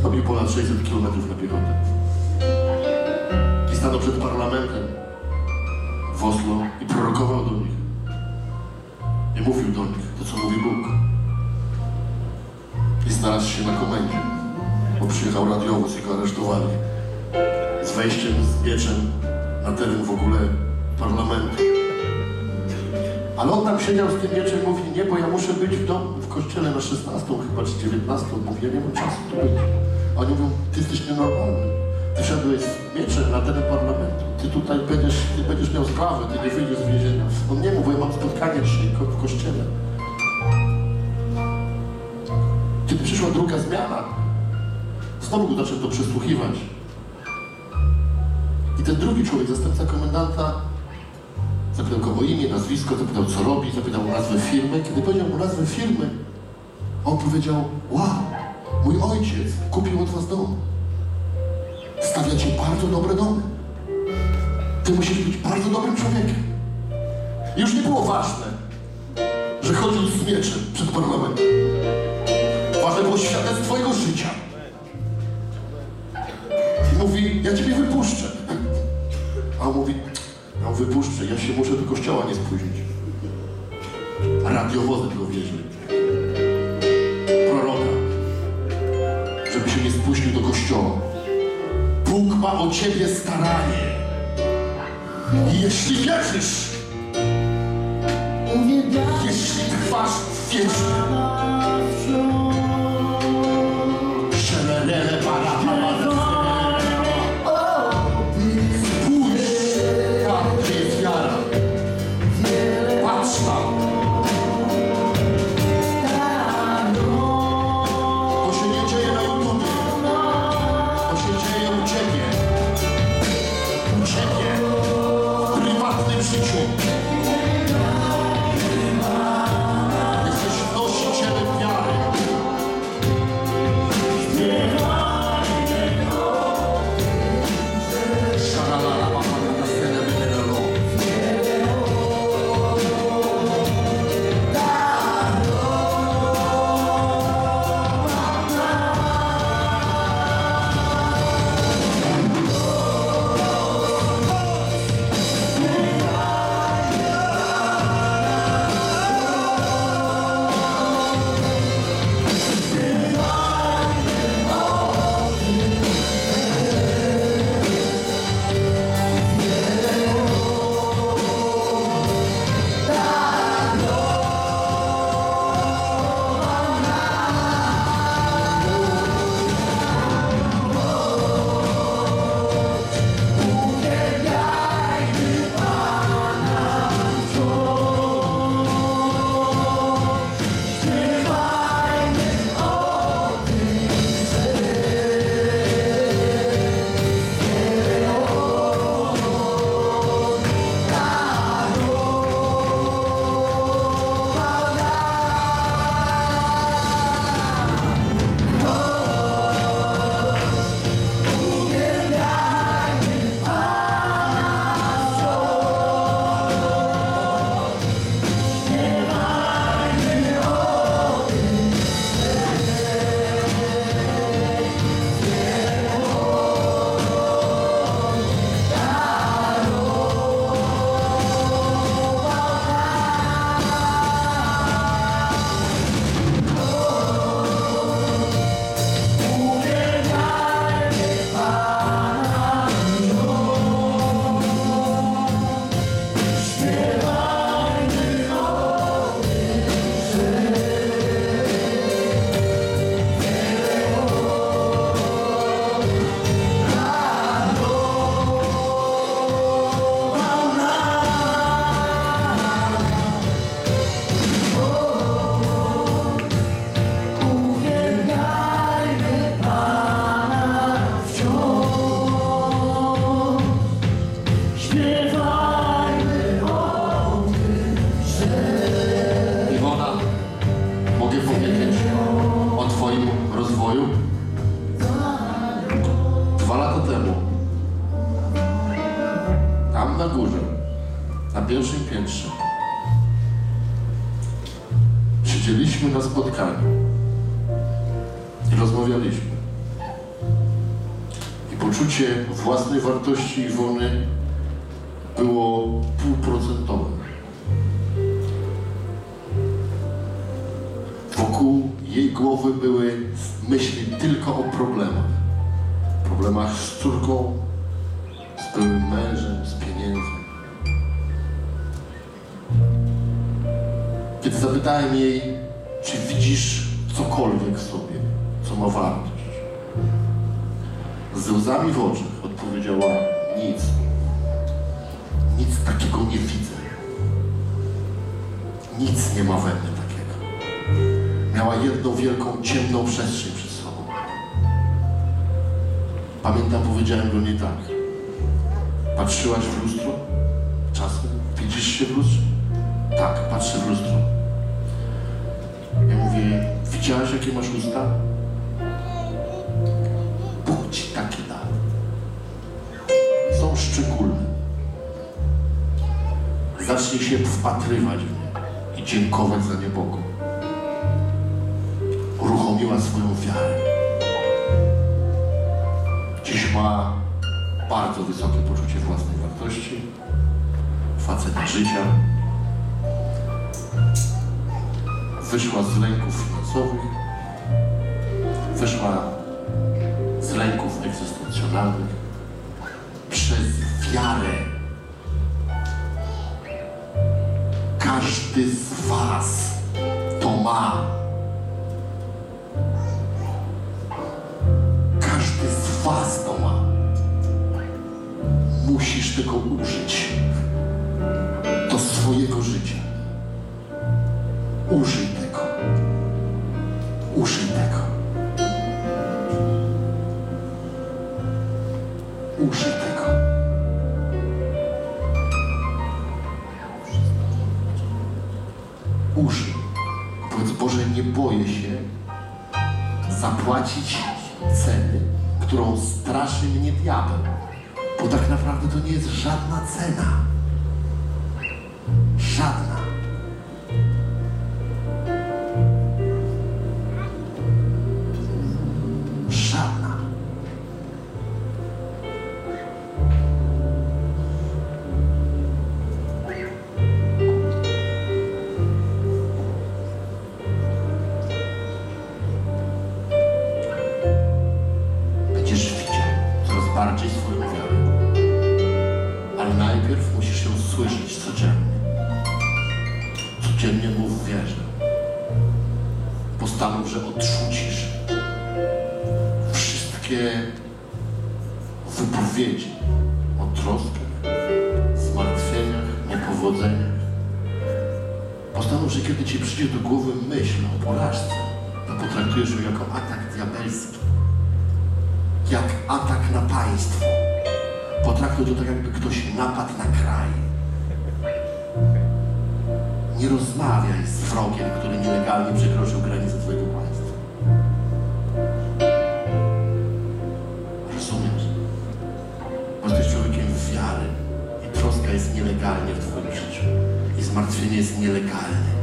zrobił ponad 600 km na piechotę. I stanął przed parlamentem w Oslo i prorokował do nich. I mówił do nich to, co mówi Bóg. I znalazł się na komendzie, bo przyjechał radiowóz i go aresztowali. Z wejściem, z mieczem na teren w ogóle parlamentu. Ale on tam siedział z tym mieczem i mówi, nie, bo ja muszę być w domu, w kościele na 16 chyba, czy 19. Mówi, ja nie mam czasu tu być. A oni mówią, ty jesteś nienormalny. Ty wszedłeś z mieczem na teren parlamentu. Ty tutaj będziesz miał sprawę, ty nie wyjdziesz z więzienia. On nie mówi, bo ja mam spotkanie w kościele. Kiedy przyszła druga zmiana, znowu go zaczął to przysłuchiwać. I ten drugi człowiek, zastępca komendanta, zapytał go o imię, nazwisko, zapytał co robi, zapytał o nazwę firmy. Kiedy powiedział mu nazwę firmy, on powiedział, wow, mój ojciec kupił od was dom. Stawiacie bardzo dobre domy. Ty musisz być bardzo dobrym człowiekiem. I już nie było ważne, że chodził z mieczem przed parlamentem. Ważne było świadectwo jego życia. I mówi, ja ciebie wypuszczę. A on mówi, no wypuszczę, ja się muszę do kościoła nie spóźnić. Radiowozem go wieźli. Proroka. Żeby się nie spóźnił do kościoła. Bóg ma o ciebie staranie. I jeśli wierzysz, jeśli trwasz w wierze, jesteś nosicielem mogę powiedzieć o Twoim rozwoju? 2 lata temu, tam na górze, na pierwszym piętrze, siedzieliśmy na spotkaniu i rozmawialiśmy. I poczucie własnej wartości Iwony było półprocentowe. Wokół jej głowy były myśli tylko o problemach. Problemach z córką, z byłym mężem, z pieniędzmi. Kiedy zapytałem jej, czy widzisz cokolwiek w sobie, co ma wartość, z łzami w oczach odpowiedziała: nic. Nic takiego nie widzę. Nic nie ma we mnie takiego. Miała jedną wielką, ciemną przestrzeń przed sobą. Pamiętam, powiedziałem do niej tak: patrzyłaś w lustro? Czasem? Widzisz się w lustrze? Tak, patrzę w lustro. Ja mówię: widziałaś, jakie masz usta? Bóg ci takie dał. Są szczególne. Zacznij się wpatrywać w nie i dziękować za nie Bogu. Uruchomiła swoją wiarę. Dziś ma bardzo wysokie poczucie własnej wartości, faceta życia. Wyszła z lęków finansowych, wyszła z lęków egzystencjonalnych przez wiarę. Każdy z was to ma. Każdy z was to ma. Musisz tego użyć do swojego życia. Użyj tego. Użyj tego. Użyj tego. Użyj. Powiedz: Boże, nie boję się zapłacić ceny, którą straszy mnie diabeł. Bo tak naprawdę to nie jest żadna cena. Żadna. Żadna. Bardziej swoją wiarę. Ale najpierw musisz ją słyszeć codziennie. Codziennie mów: wierzę. Postanów, że odrzucisz wszystkie wypowiedzi o troskach, zmartwieniach, niepowodzeniach. Postanów, że kiedy ci przyjdzie do głowy myśl o porażce, to potraktujesz ją jako atak diabelski. Jak atak na państwo. Potraktuj to tak, jakby ktoś napadł na kraj. Nie rozmawiaj z wrogiem, który nielegalnie przekroczył granicę twojego państwa. Rozumiesz? Bo jesteś człowiekiem wiary i troska jest nielegalnie w twoim życiu. I zmartwienie jest nielegalne.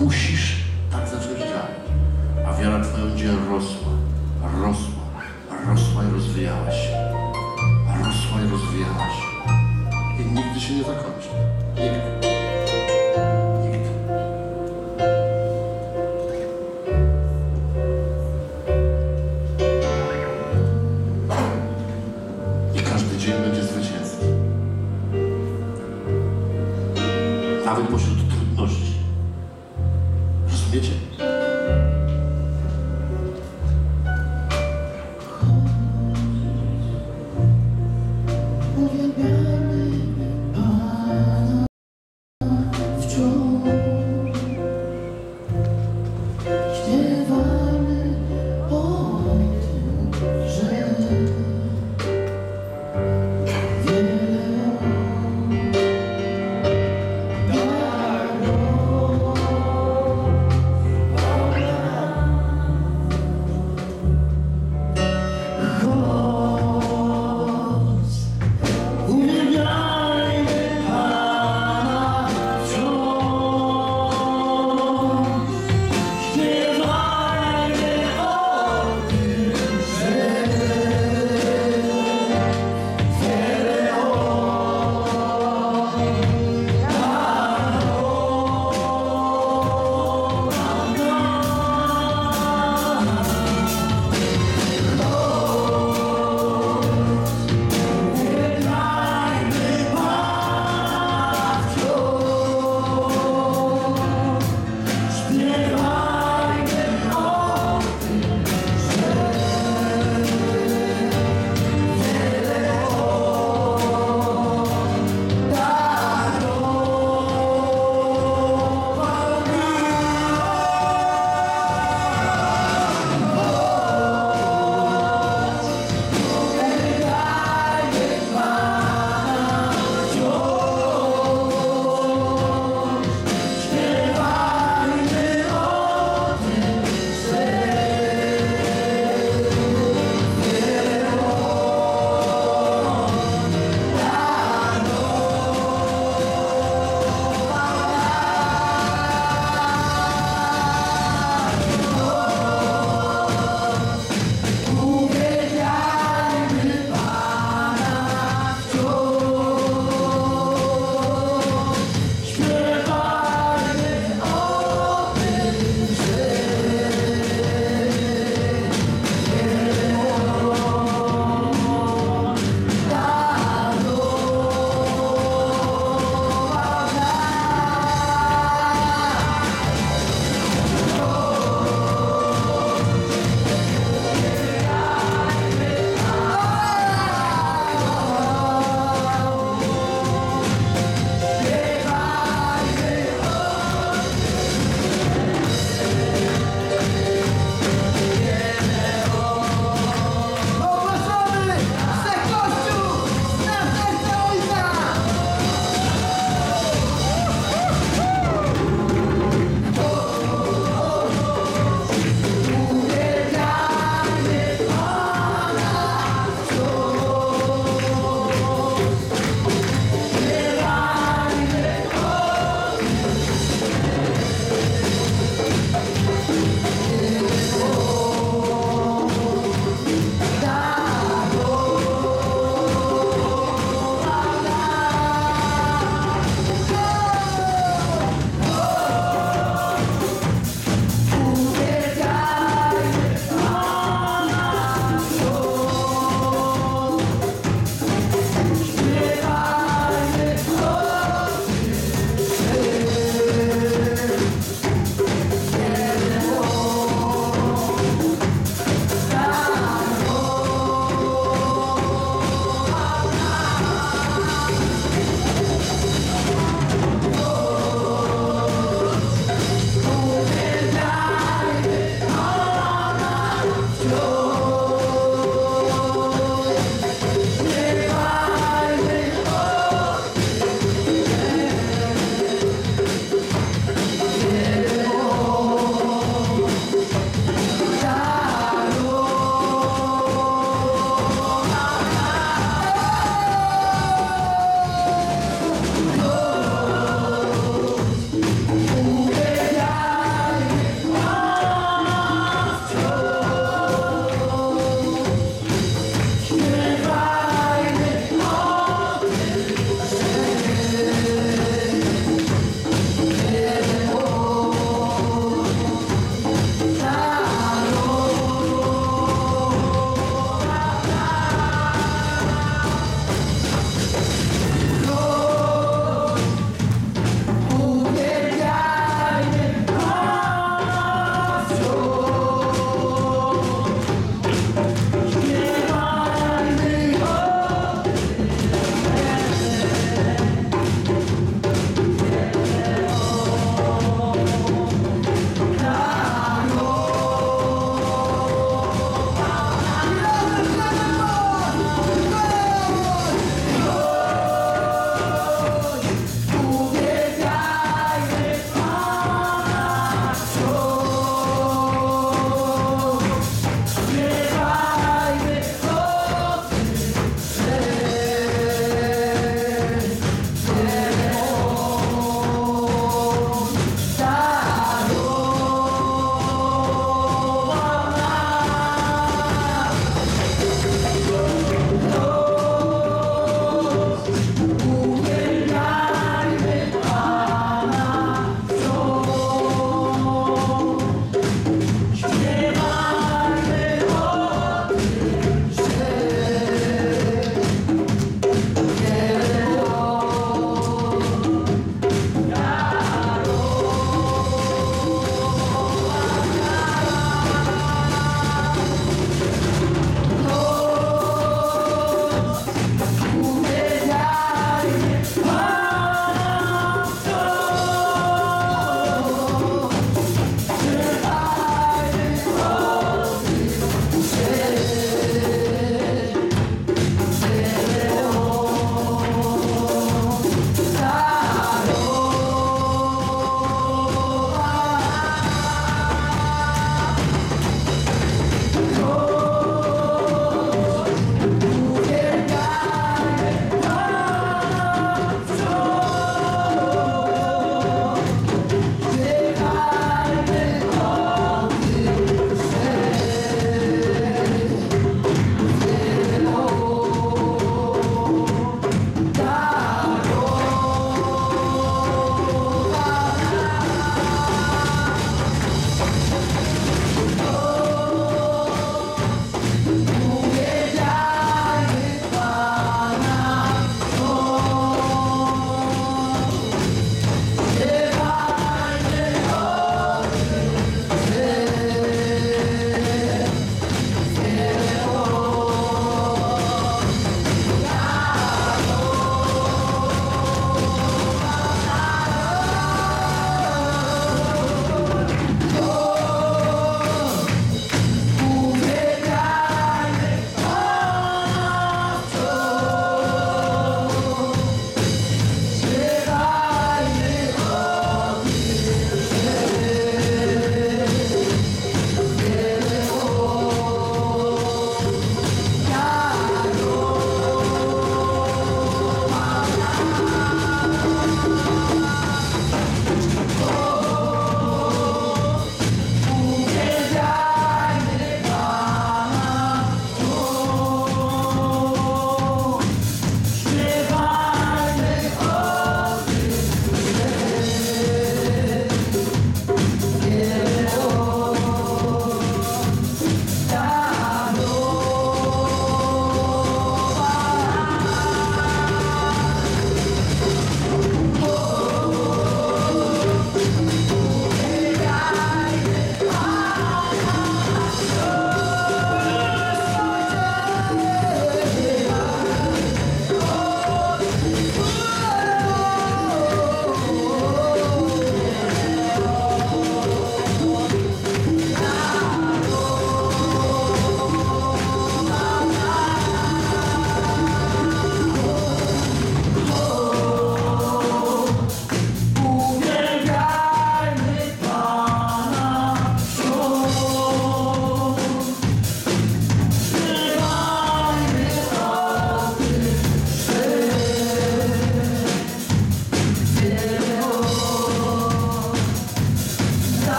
Musisz tak zacząć działać, a wiara twoja będzie rosła i rozwijała się, i nigdy się nie zakończy, nigdy. I każdy dzień będzie zwycięski, nawet pośród trudności. Wiecie? Śpiewamy o tym, że wiele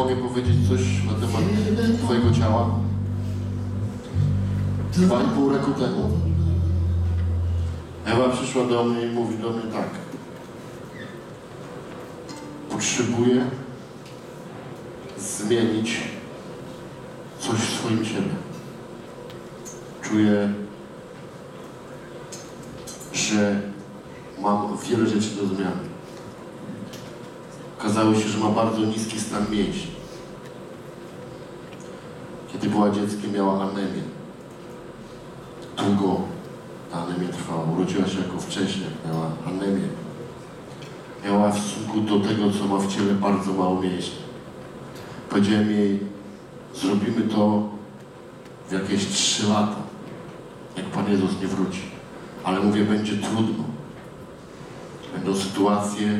mogę powiedzieć coś na temat twojego ciała? 2,5 roku temu Ewa przyszła do mnie i mówi do mnie tak: potrzebuję zmienić coś w swoim ciele. Czuję, że mam wiele rzeczy do zmiany. Okazało się, że ma bardzo niski stan mięśni. Kiedy była dzieckiem, miała anemię. Długo ta anemia trwała. Urodziła się jako wcześniak, miała anemię. Miała w stosunku do tego, co ma w ciele, bardzo mało mięśni. Powiedziałem jej, zrobimy to w jakieś 3 lata, jak Pan Jezus nie wróci. Ale mówię, będzie trudno. Będą sytuacje,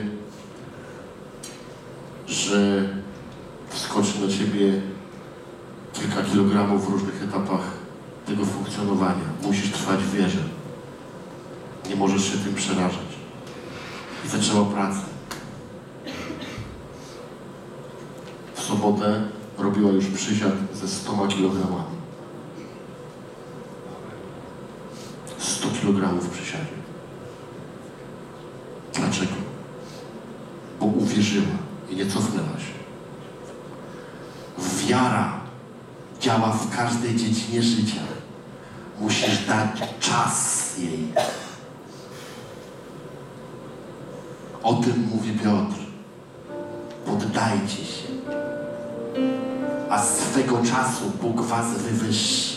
że wskoczy na ciebie kilka kilogramów w różnych etapach tego funkcjonowania. Musisz trwać w wierze. Nie możesz się tym przerażać. I zaczęła pracę. W sobotę robiła już przysiad ze 100 kilogramami. 100 kilogramów przysiadzie. Dlaczego? Bo uwierzyła. I nie cofnęła się. Wiara działa w każdej dziedzinie życia. Musisz dać czas jej. O tym mówi Piotr. Poddajcie się. A swego czasu Bóg was wywyższy.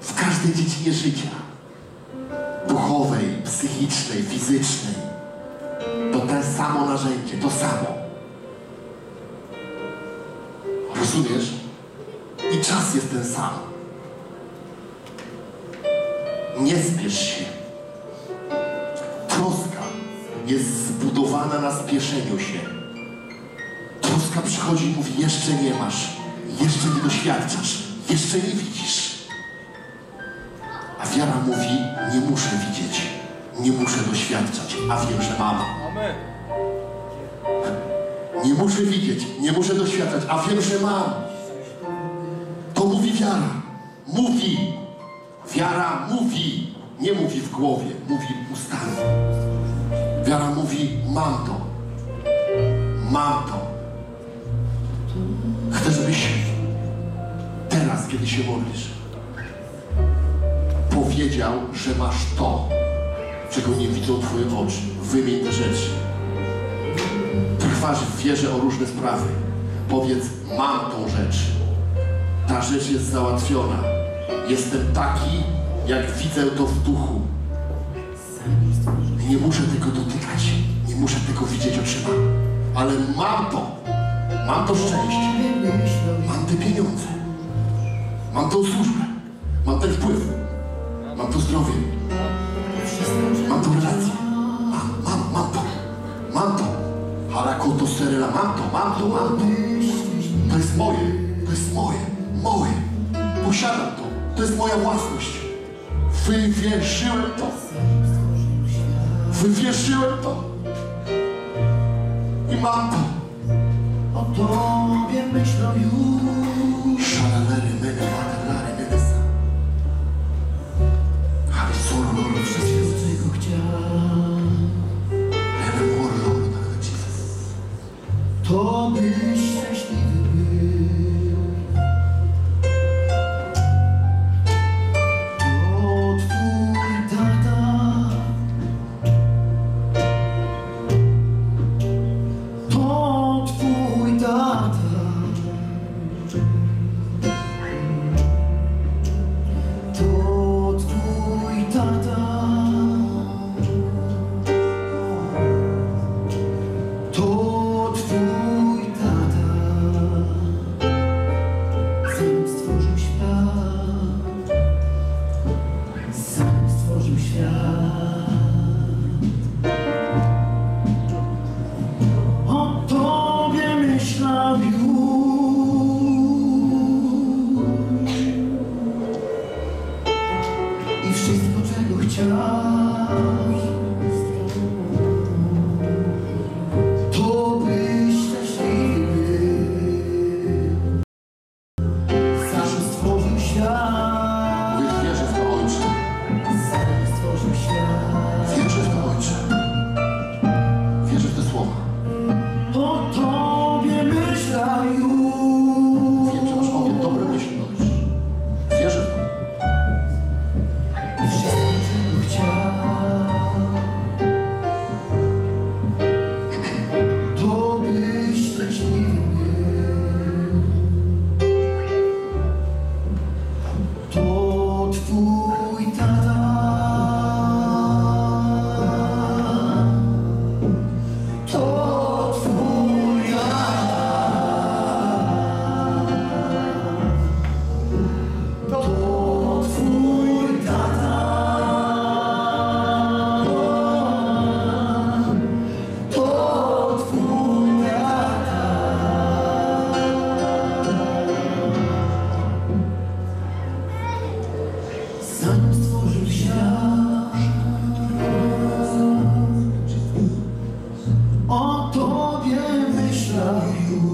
W każdej dziedzinie życia. Duchowej, psychicznej, fizycznej. To te samo narzędzie, to samo. Rozumiesz? I czas jest ten sam. Nie spiesz się. Troska jest zbudowana na spieszeniu się. Troska przychodzi i mówi, jeszcze nie masz, jeszcze nie doświadczasz, jeszcze nie widzisz. A wiara mówi, nie muszę widzieć, nie muszę doświadczać, a wiem, że mam. Nie muszę widzieć, nie muszę doświadczać, a wiem, że mam. To mówi wiara. Mówi. Wiara mówi. Nie mówi w głowie, mówi ustami. Wiara mówi, mam to. Mam to. Chcę, żebyś teraz, kiedy się modlisz, powiedział, że masz to, czego nie widzą twoje oczy. Wymień te rzeczy. Trwasz w wierze o różne sprawy. Powiedz, mam tą rzecz. Ta rzecz jest załatwiona. Jestem taki, jak widzę to w duchu. Nie muszę tego dotykać. Nie muszę tego widzieć oczyma. Ale mam to. Mam to szczęście. Mam te pieniądze. Mam tą służbę. Mam ten wpływ. Mam to zdrowie. Mam tą relację. Mam to. Mam to. Harakoto serela. Mam to. To jest moje. To jest moje. Posiadam to. To jest moja własność. Wywierzyłem to. I mam to. O tobie myślą już. Szalalery, mene, materlary, menesa. Harisorolor, wszystkie z tego chciałem. To byś szczęśliwy był. To twój tata. To twój tata. o Tobie myślę już.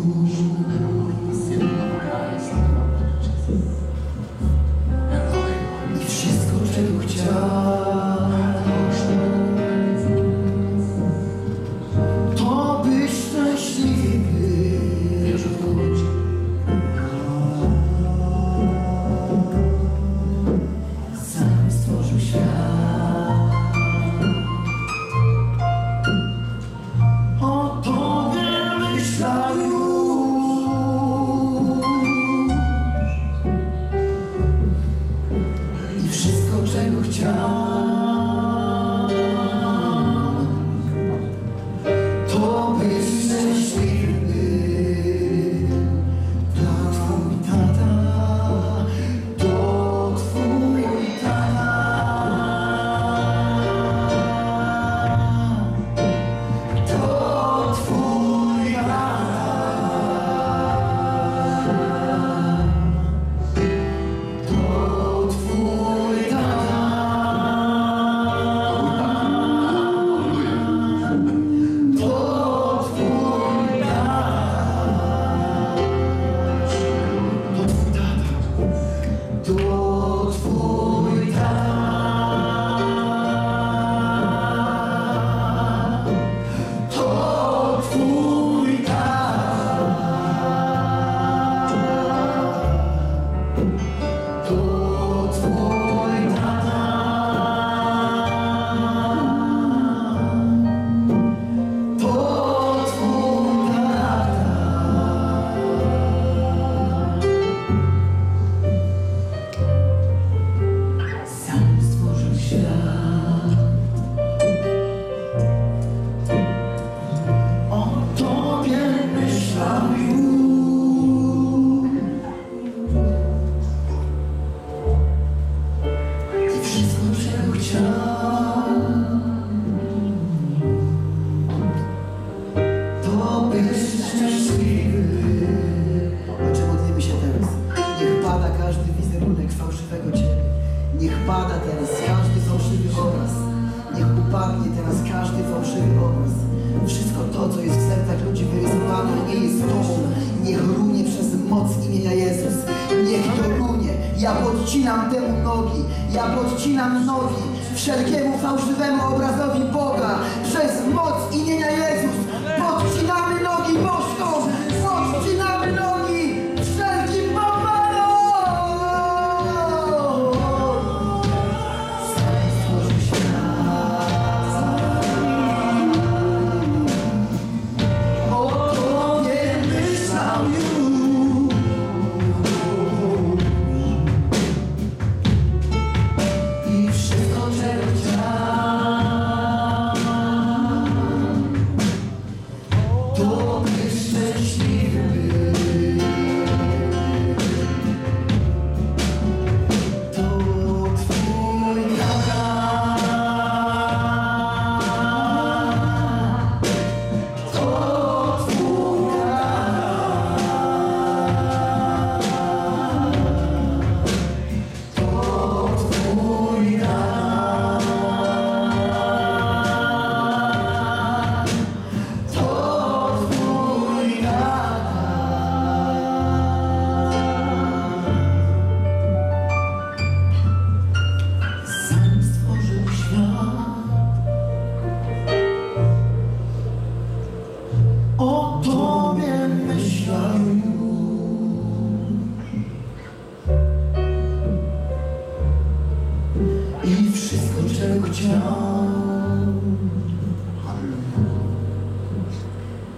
I wszystko, czego chciałem,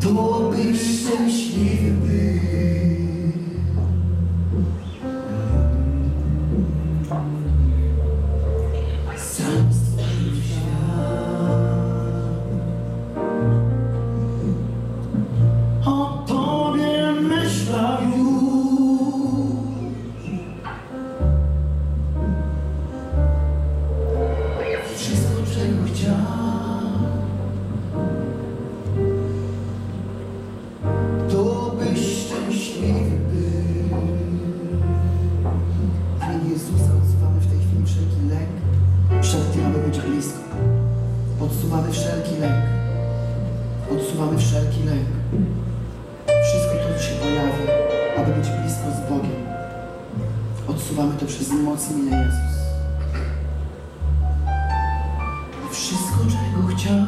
to być szczęśliwy. Sam stworzył świat. Wszelki lęk, Odsuwamy wszelki lęk. Wszystko to, co się pojawia, aby być blisko z Bogiem. Odsuwamy to przez moc imienia Jezus. I wszystko, czego chciał,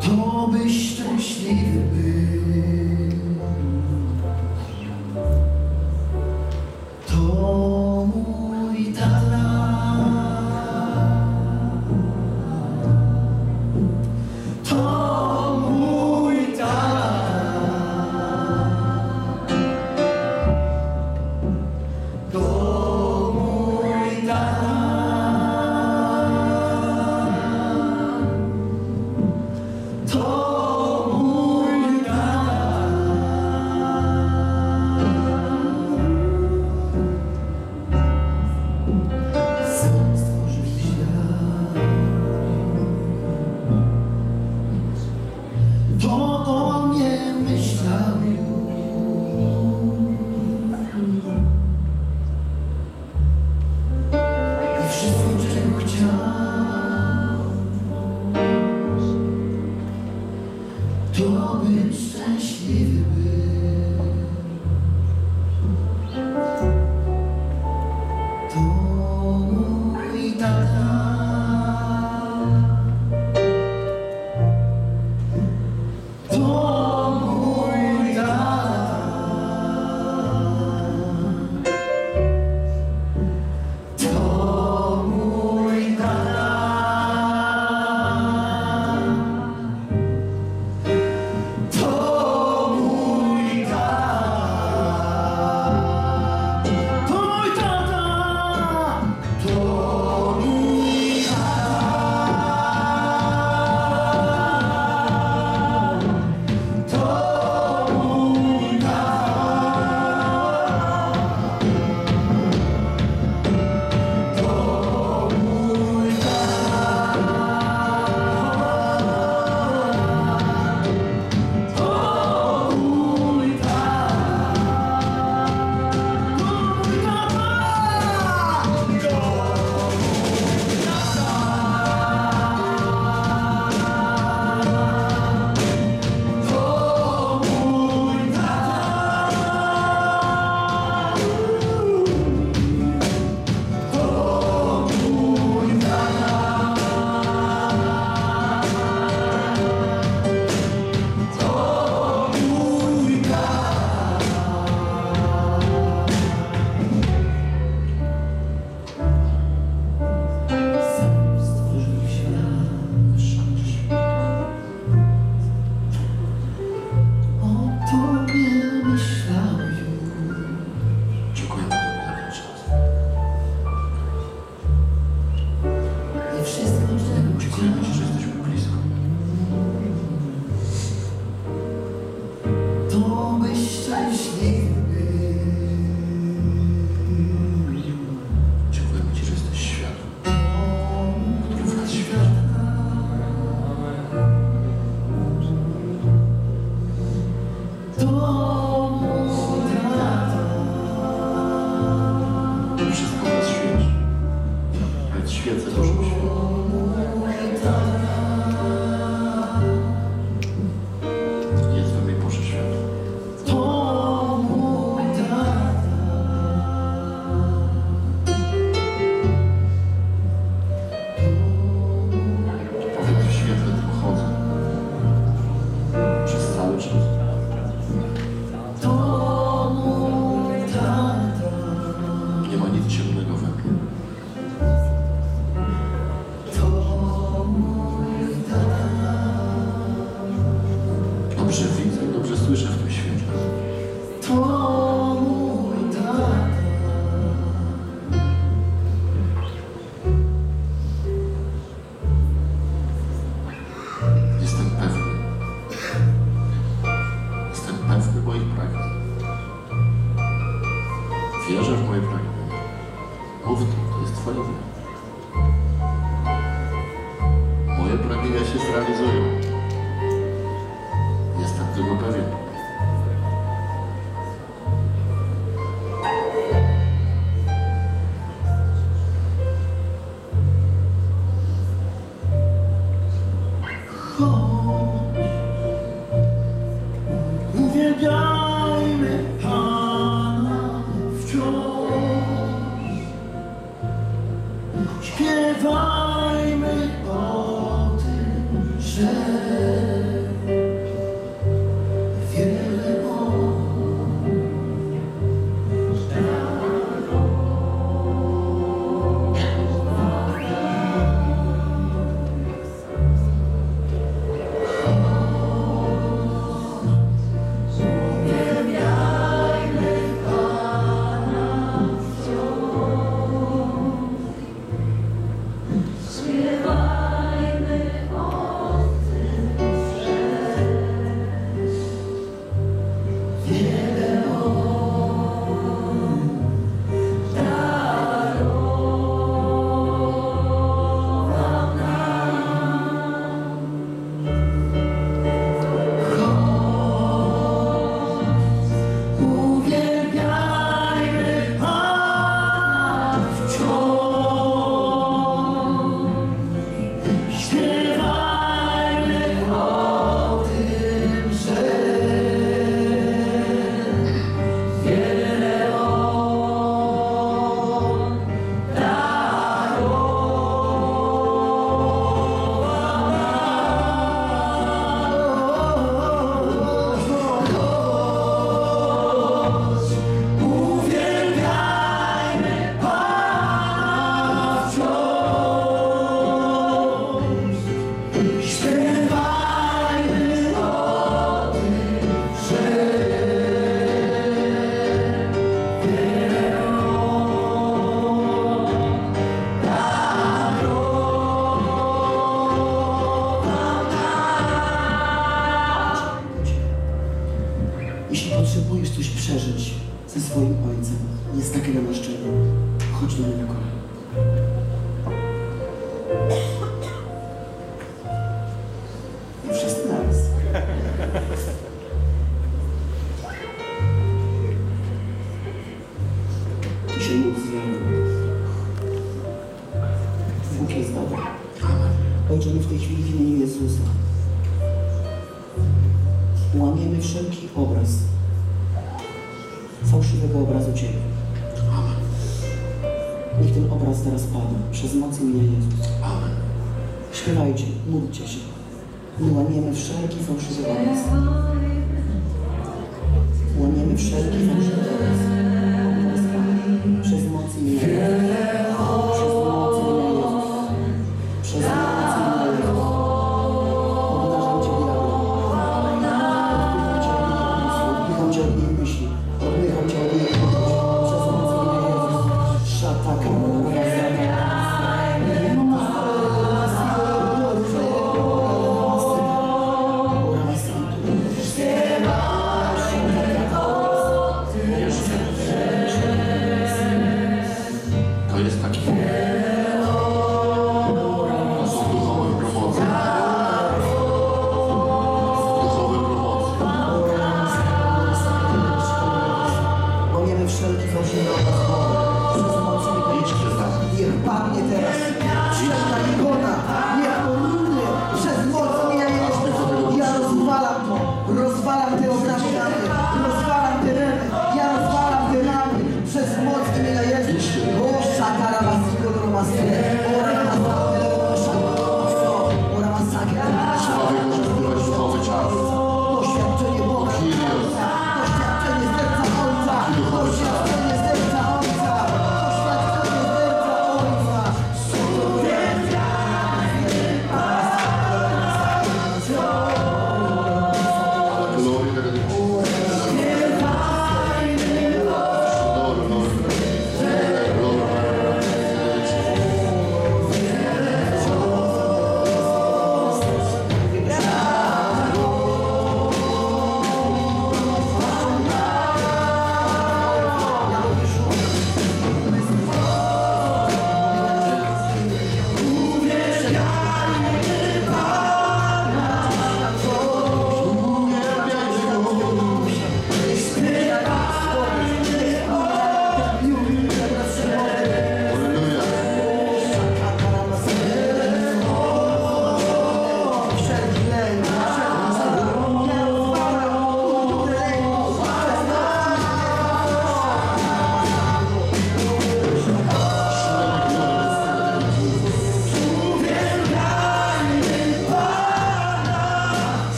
to byś szczęśliwy był.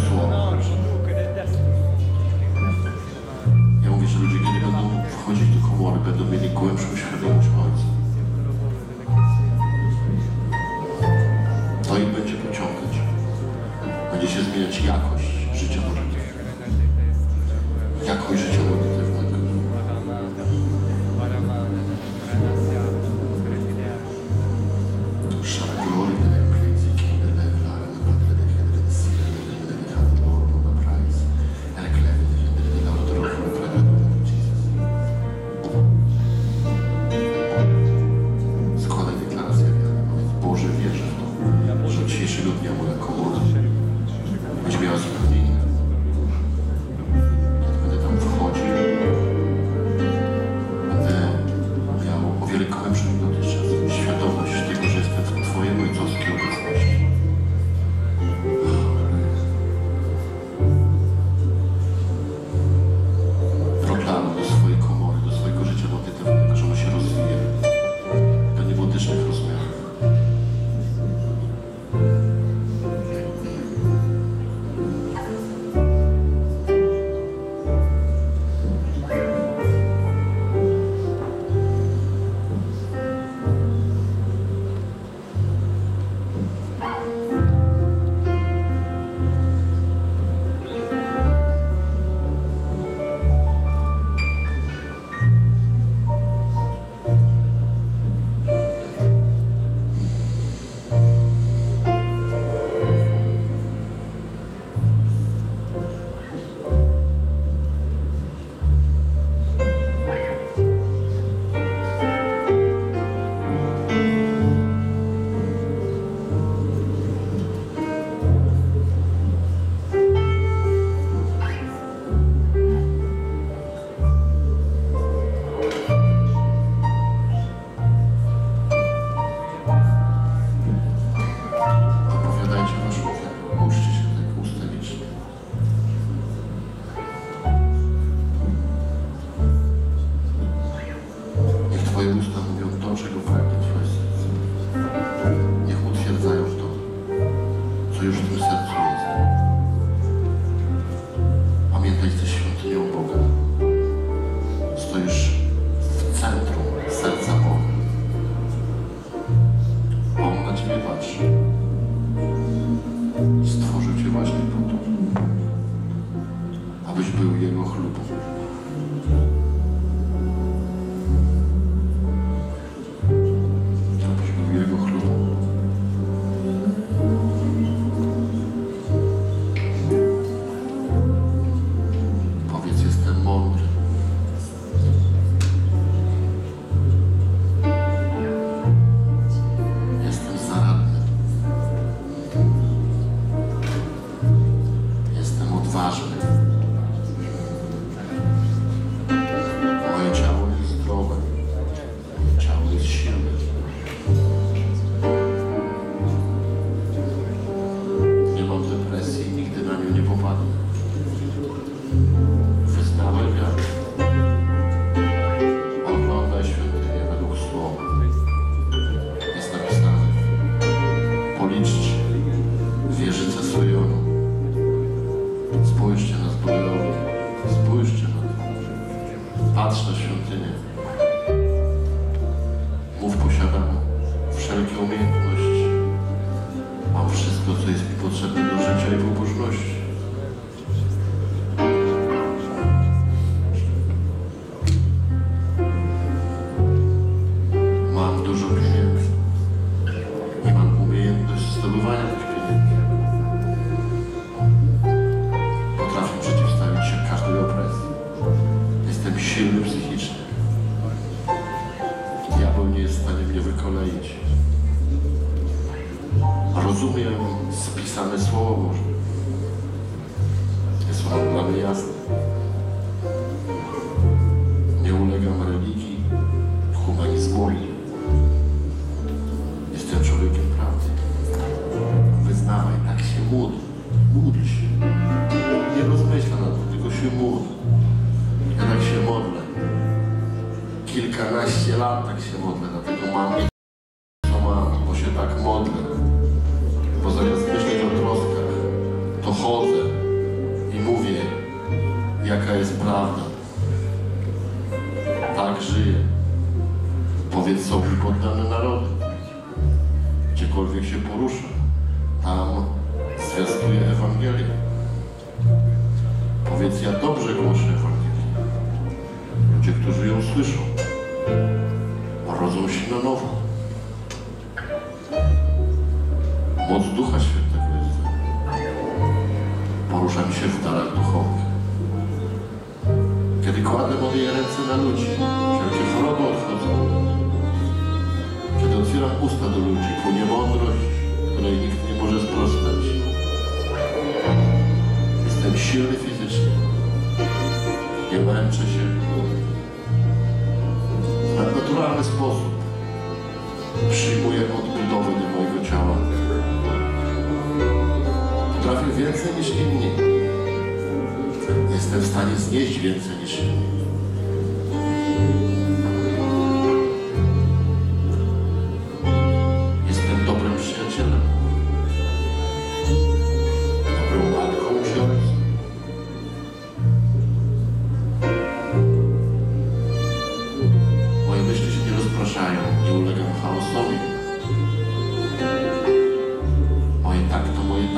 weszło. Ja mówię, że ludzie, kiedy będą wchodzić do komory, będą mieli głębszą świadomość Ojca. To ich będzie pociągać. Będzie się zmieniać jakość życia modlitewnego. Jakość życia modlitewnego. Bo zamiast myśleć o troskach, to chodzę. Bóg wie, jaka jest prawda. Tak żyje. Powiedz sobie poddane narody. Gdziekolwiek się porusza, tam zwiastuje Ewangelię. Powiedz, ja dobrze głoszę Ewangelię. Ludzie, którzy ją słyszą, rodzą się na nowo. Moc Ducha Świętego jest. Poruszam się w darach duchowych. Kiedy kładę moje ręce na ludzi, wszelkie choroby odchodzą. Kiedy otwieram usta do ludzi, płynie mądrość, której nikt nie może sprostać. Jestem silny fizycznie. Nie męczę się. W tak naturalny sposób przyjmuję odbudowę do mojego ciała. Potrafię więcej niż inni. Jestem w stanie znieść więcej niż inni. Jestem dobrym przyjacielem. Dobrą matką i ojcem. Moje myśli się nie rozpraszają, nie ulegam chaosowi. Moje tak, to moje nie,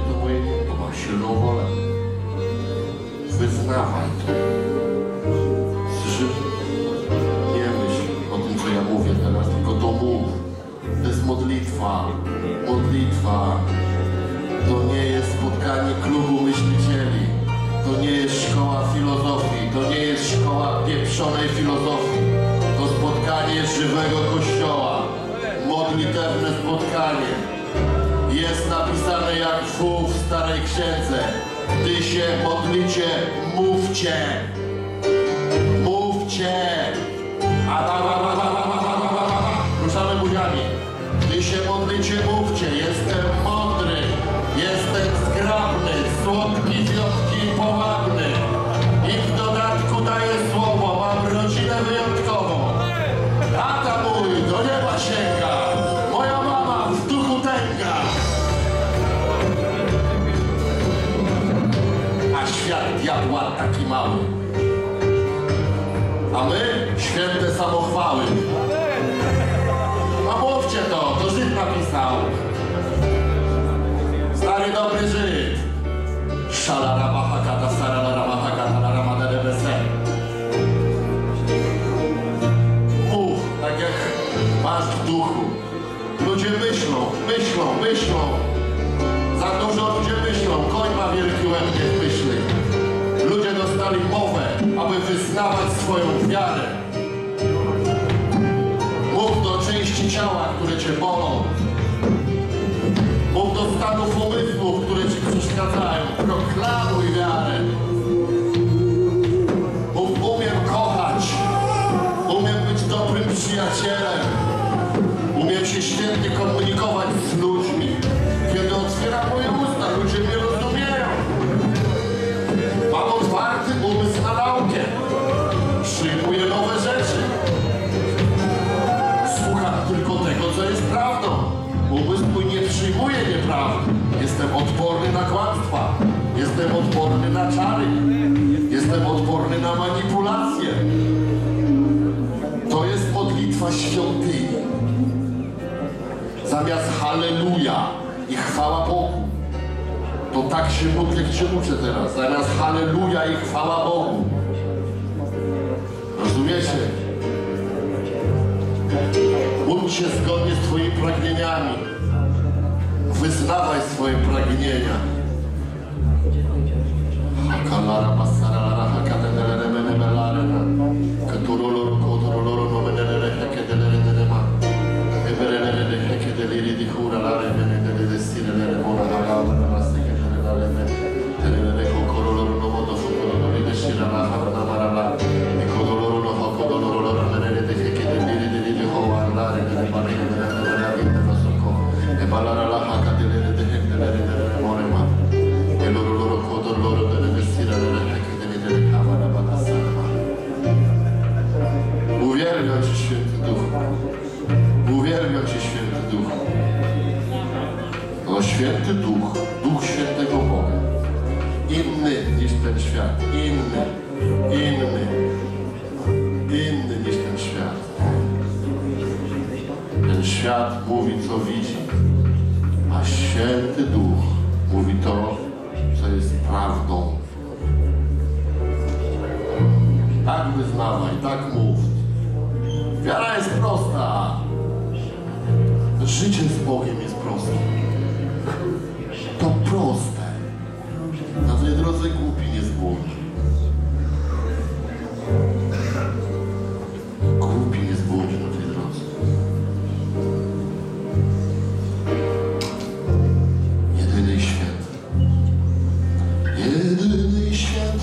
to moje nie. To mam silną wolę. Wyznawaj to. Słyszysz? Nie myśl o tym, co ja mówię teraz, tylko to mów. To jest modlitwa. Modlitwa. To nie jest spotkanie klubu myślicieli. To nie jest szkoła filozofii. To nie jest szkoła pieprzonej filozofii. To spotkanie żywego Kościoła. Modlitewne spotkanie. Jest napisane jak wół w Starej Księdze. Gdy się modlicie, mówcie. Mówcie. Ruszamy buziami. Gdy się modlicie, mówcie. Jestem mądry. Jestem zgrabny. Słodki, wiotki i powabny. I w dodatku daję słowo. Mam rodzinę wyjątkową. Tata mój do nieba sięga. Moja mama w duchu tęga. Świat diabła taki mały. A my święte samochwały. A mówcie to, to Żyd napisał. Stary dobry Żyd. Szalara mahakata, sarara mahakata, lara maderebese. Mów, tak jak masz w duchu. Ludzie myślą. Za dużo ludzie myślą. Koń ma wielki łeb. Dali mowę, aby wyznawać swoją wiarę. Mów do części ciała, które cię bolą. Mów do stanów umysłów, które ci przeszkadzają. Proklamuj wiarę. Mów, umiem kochać. Umiem być dobrym przyjacielem. Umiem się świetnie komunikować z ludźmi. Kiedy otwieram moje usta, ludzie mnie rozumieją. Mam otwarty umysł na naukę. Przyjmuję nowe rzeczy. Słucham tylko tego, co jest prawdą. Umysł mój nie przyjmuje nieprawdy. Jestem odporny na kłamstwa. Jestem odporny na czary. Jestem odporny na manipulacje. To jest modlitwa świątyni. Zamiast halleluja i chwała Bogu. To tak się modlę, jak się uczę teraz. Zamiast halleluja i chwała Bogu. Rozumiecie? Módl się zgodnie z twoimi pragnieniami. Wyznawaj swoje pragnienia. Hakalara basarara hakadelere menebelarena katuroloro kotoroloro nomenelere hekedelere derema eberelere hekedelere dihuralare menedelere sirelere monadalare Balala la haka delere de hek delere delere morema. ten świat. Inny niż ten świat. Ten świat mówi, co widzi, a Święty Duch mówi to, co jest prawdą. Tak wyznawaj, tak mów. Wiara jest prosta. Życie z Bogiem jest proste. To proste. Na tej drodze głupi nie zbłądzi. Głupi nie zbłądzi na tej drodze. Jedyny i święty. Jedyny i święty.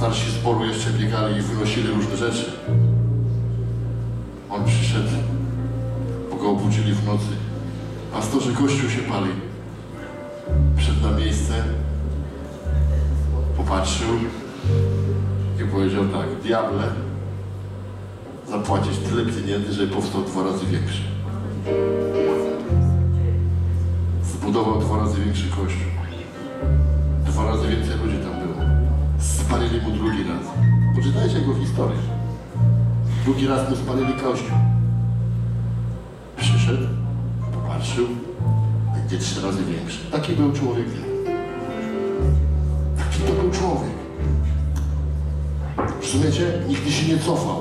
starsi zboru jeszcze biegali i wynosili różne rzeczy. On przyszedł, bo go obudzili w nocy. Pastorze, kościół się pali. Wszedł na miejsce, popatrzył i powiedział tak: diable, zapłacić tyle pieniędzy, że powstał 2 razy większy. Zbudował 2 razy większy kościół. 2 razy więcej ludzi tam było. Spalili mu drugi raz. Poczytajcie jego historię. Drugi raz mu spalili kościół. Przyszedł, popatrzył, będzie 3 razy większy. Taki był człowiek. Taki to był człowiek. Rozumiecie? Nigdy się nie cofał.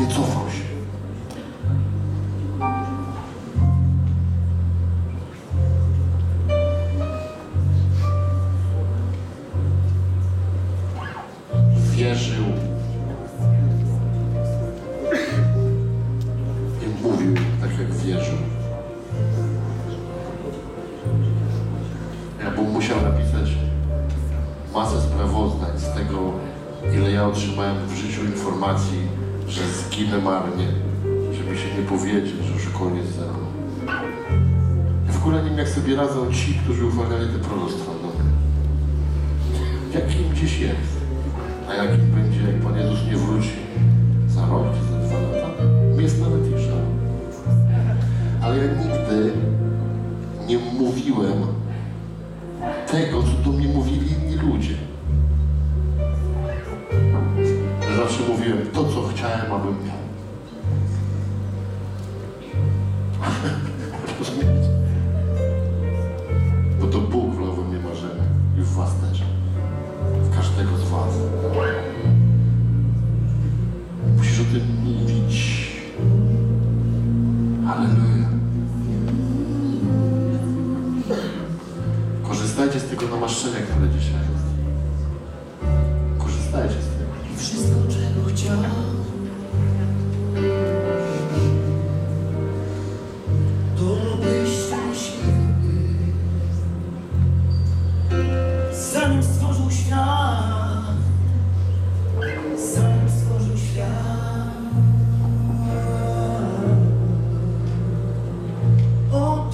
Nie cofał się. Wierzył i mówił tak, jak wierzył. Ja bym musiał napisać masę sprawozdań z tego, ile ja otrzymałem w życiu informacji, że zginę marnie, żeby się nie powiedzieć, że już koniec ze mną. Ja w ogóle nie wiem, jak sobie radzą ci, którzy uwalniali te proroctwa. No. Jak im dziś jest? A jak będzie, jak Pan Jezus nie wróci za rok, czy za 2 lata? Mi jest nawet i żal. Ale ja nigdy nie mówiłem tego, co do mnie mówili inni ludzie. Zawsze mówiłem to, co chciałem, abym miał. Rozumiecie? Bo to Bóg wlał we mnie marzenia i w was też. W każdego z was. Musisz o tym mówić. Alleluja. Korzystajcie z tego namaszczenia, które dzisiaj jest. Korzystajcie z tego. Wszystko, czego chciałam. To byś szczęśliwy. Zanim stworzył świat. Zanim stworzył świat.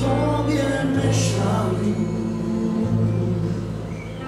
O Tobie myślałem. Aleluja.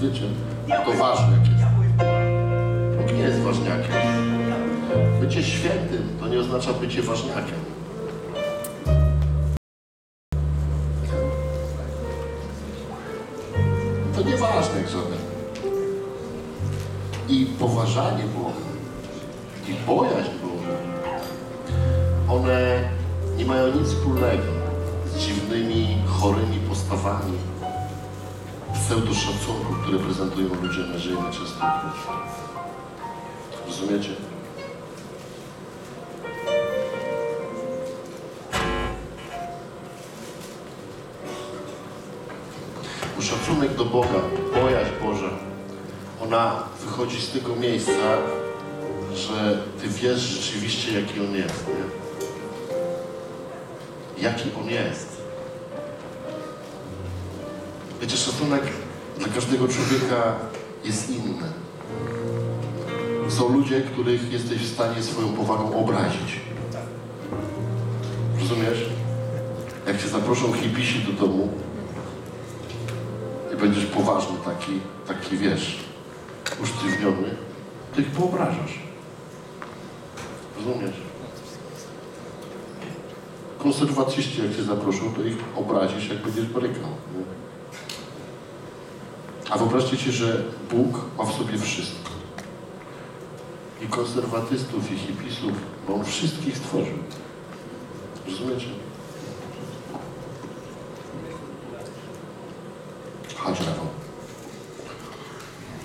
wiecie, to ważniak jest. Bóg nie jest ważniakiem. Bycie świętym to nie oznacza bycie ważniakiem. To nie ważnik żaden. I poważanie Boga, i bojaźń Boga, one nie mają nic wspólnego z dziwnymi, chorymi postawami pseudoszacunku, które prezentują ludzie na ziemi czystą krwią. Rozumiecie? Szacunek do Boga, bojaźń Boża, ona wychodzi z tego miejsca, że Ty wiesz rzeczywiście, jaki On jest, nie? Jaki On jest. Wiecie, szacunek dla każdego człowieka jest inny. Są ludzie, których jesteś w stanie swoją powagą obrazić. Rozumiesz? Jak Cię zaproszą hipisi do domu, będziesz poważny taki wiesz, usztywniony, ty ich poobrażasz. Rozumiesz? Konserwatyści, jak cię zaproszą, to ich obrazisz, jak będziesz barykał. A wyobraźcie się, że Bóg ma w sobie wszystko. I konserwatystów, i hipisów, bo On wszystkich stworzył. Rozumiecie?